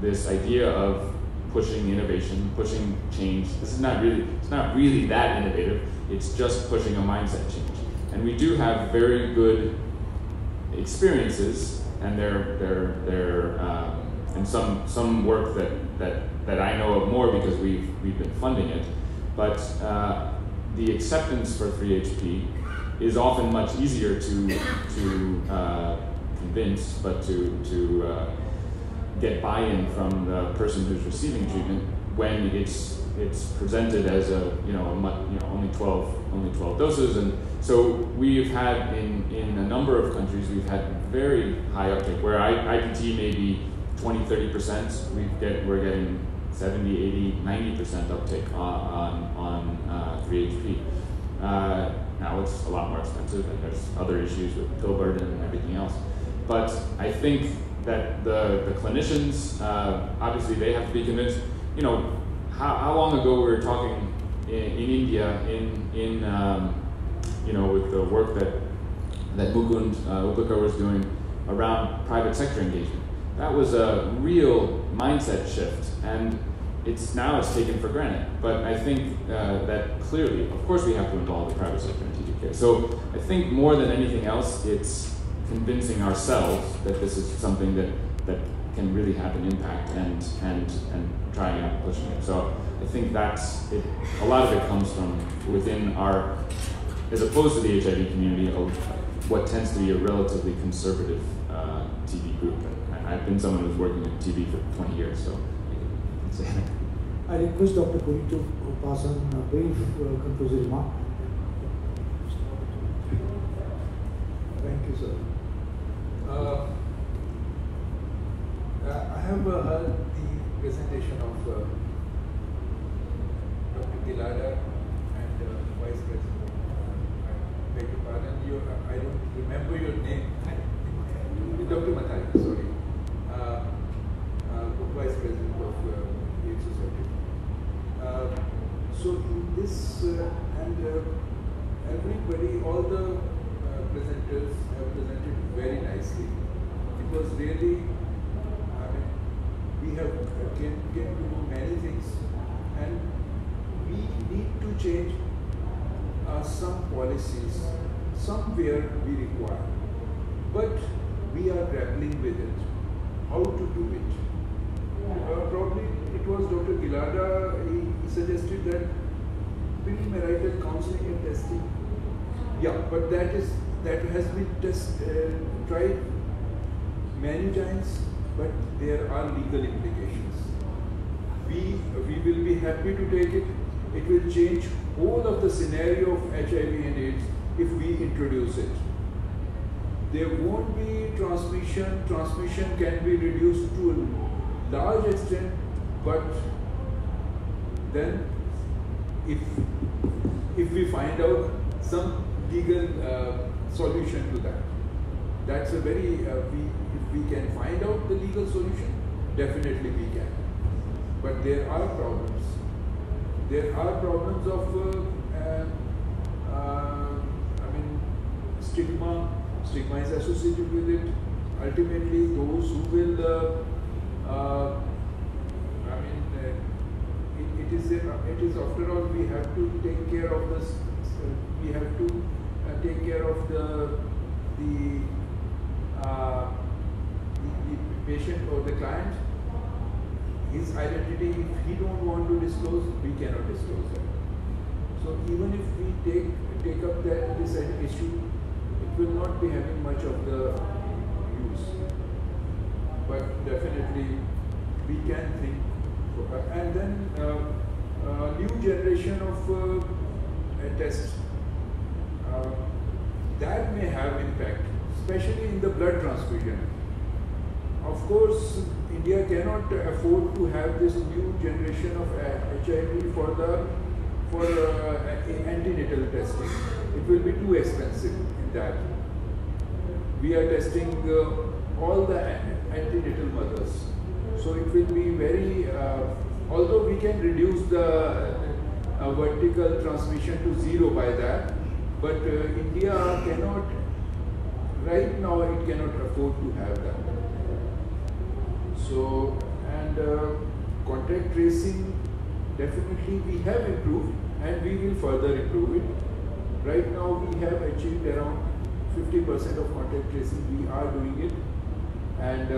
this idea of pushing innovation, pushing change. This is not really that innovative. It's just pushing a mindset change. And we do have very good experiences, and and some work that I know of more because we've been funding it. But the acceptance for 3HP is often much easier to convince, but to get buy-in from the person who's receiving treatment when it's presented as a only 12 doses. And so we've had in a number of countries, we've had very high uptake where IPT maybe 20-30%, we're getting 70-80-90% uptake on 3HP. Now it's a lot more expensive, and there's other issues with pill burden and everything else, but I think that the clinicians, obviously they have to be convinced. You know, how long ago we were talking in India with the work that Mukund Upikar was doing around private sector engagement. That was a real mindset shift, and it's now taken for granted. But I think that clearly, of course, we have to involve the private sector in TB care. So I think more than anything else, it's convincing ourselves that this is something that can really have an impact, and trying out and pushing it. So I think that's it. A lot of it comes from within our, as opposed to the HIV community, of what tends to be a relatively conservative TB group. And I've been someone who's working with TB for 20 years, so I can say that. I request Dr. Puri to pass on a brief conclusive remark. Thank you, sir. I have heard the presentation of Dr. Dilada and Vice President. I beg your pardon, I don't remember your name. Dr. Mathai, sorry. Vice President of the AIDS Society. So in this, everybody, all the presenters have presented very nicely. It was really, we have came to do many things, and we need to change some policies somewhere we require, but we are grappling with it, how to do it. Probably it was Dr. Gilada, he suggested that perimarital counseling and testing. Yeah, but that has been tried many times, but there are legal implications. We will be happy to take it. It will change whole of the scenario of HIV and AIDS if we introduce it. there won't be transmission. Transmission can be reduced to a large extent, but then if we find out some legal solution to that, that's a very, if we can find out the legal solution, definitely we can. But there are problems. There are problems of, I mean, stigma. Stigma is associated with it. Ultimately, those who will, I mean, it is after all, we have to take care of this. We have to take care of the patient or the client. His identity, if he don't want to disclose, we cannot disclose that. So even if we take up this issue, it will not be having much of the use. But definitely we can think. And then new generation of tests, that may have impact, especially in the blood transfusion. Of course, India cannot afford to have this new generation of HIV for antenatal testing. It will be too expensive in that. We are testing all the antenatal mothers. So it will be very, although we can reduce the vertical transmission to zero by that, but India cannot, right now it cannot afford to have that. So, and contact tracing, definitely we have improved and we will further improve it. Right now we have achieved around 50% of contact tracing, we are doing it. And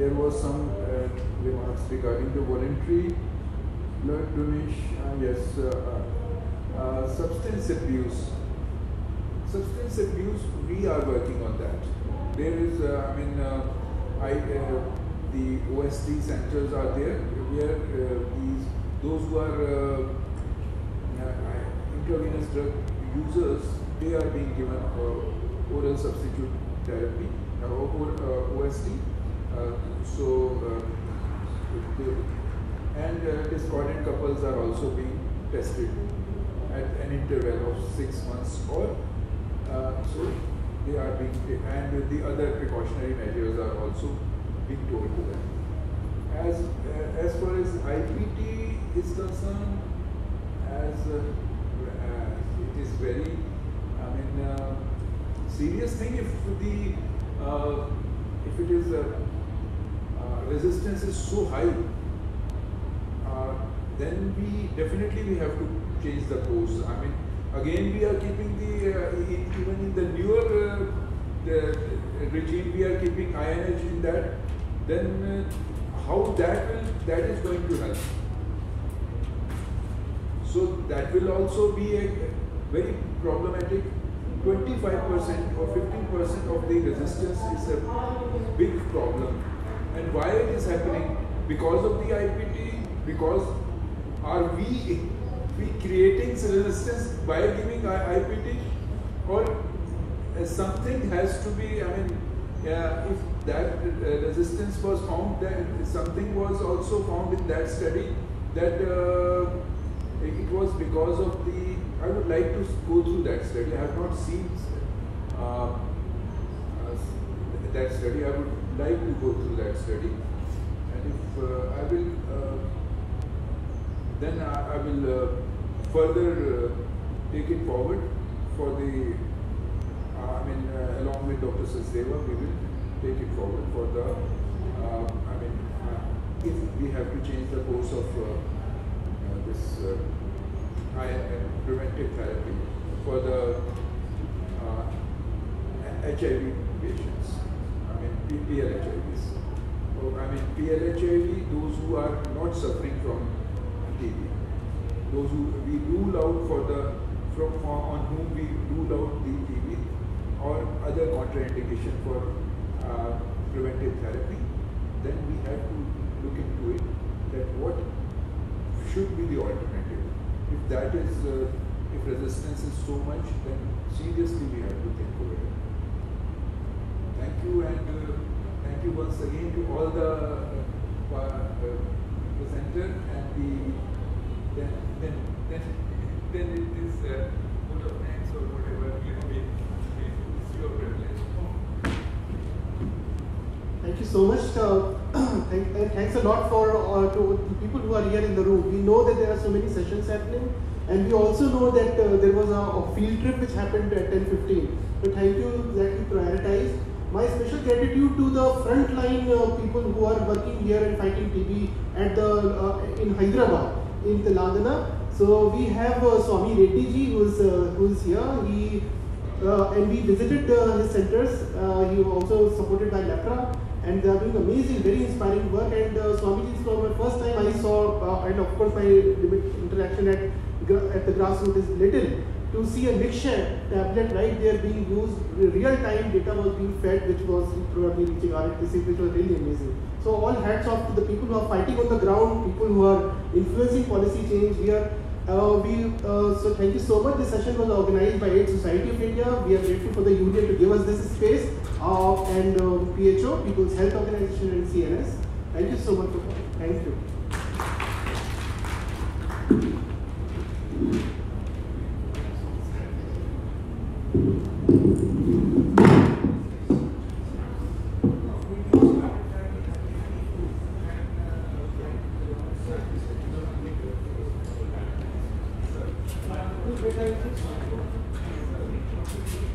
there was some remarks regarding the voluntary blood donation, yes, substance abuse. Substance abuse, we are working on that. There is, the OSD centers are there where those who are intravenous drug users, they are being given oral substitute therapy, OSD. Discordant couples are also being tested at an interval of 6 months or so they are being taken, and the other precautionary measures are also being told to them. As far as IPT is concerned, it is very, serious thing if the resistance is so high, then we definitely have to change the course. Again, we are keeping even in the newer regime, we are keeping INH in that. Then how that is going to help. So that will also be a very problematic. 25% or 15% of the resistance is a big problem. And why it is happening? Because of the IPT, because are we creating resistance by giving IPT, or something has to be, if that resistance was found, then something was also found in that study that it was because of the, I would like to go through that study. I have not seen that study. I would like to go through that study, and if I will, then I will further take it forward for the, along with Dr. Sachdeva, we will take it forward for the, if we have to change the course of this preventive therapy for the HIV patients, PLHIVs. PLHIV, those who are not suffering from TB. Those who we rule out on whom we rule out the TB or other contraindication for preventive therapy, then we have to look into it that what should be the alternative. If that is If resistance is so much, then seriously we have to think over it. Thank you, and thank you once again to all the presenter and the then it is vote of thanks or whatever, you know, it's your privilege. Thank you so much. Thanks a lot for to the people who are here in the room. We know that there are so many sessions happening, and we also know that there was a field trip which happened at 10:15. So thank you exactly prioritized. My special gratitude to the frontline people who are working here and fighting TB at the in Hyderabad, in Telangana. So we have Swami Reddy ji who's here. He and we visited his centers. He was also supported by LAPRA, and they are doing amazing, very inspiring work. And Swamiji, for my first time I saw, and of course my interaction at the grassroots is little, to see a mixture tablet right there being used, real-time data was being fed, which was probably reaching our RTC, which was really amazing. So all hats off to the people who are fighting on the ground, people who are influencing policy change here. So thank you so much. This session was organized by AIDS Society of India. We are grateful for the union to give us this space, and PHO, People's Health Organization, and CNS. Thank you so much for coming. Thank you.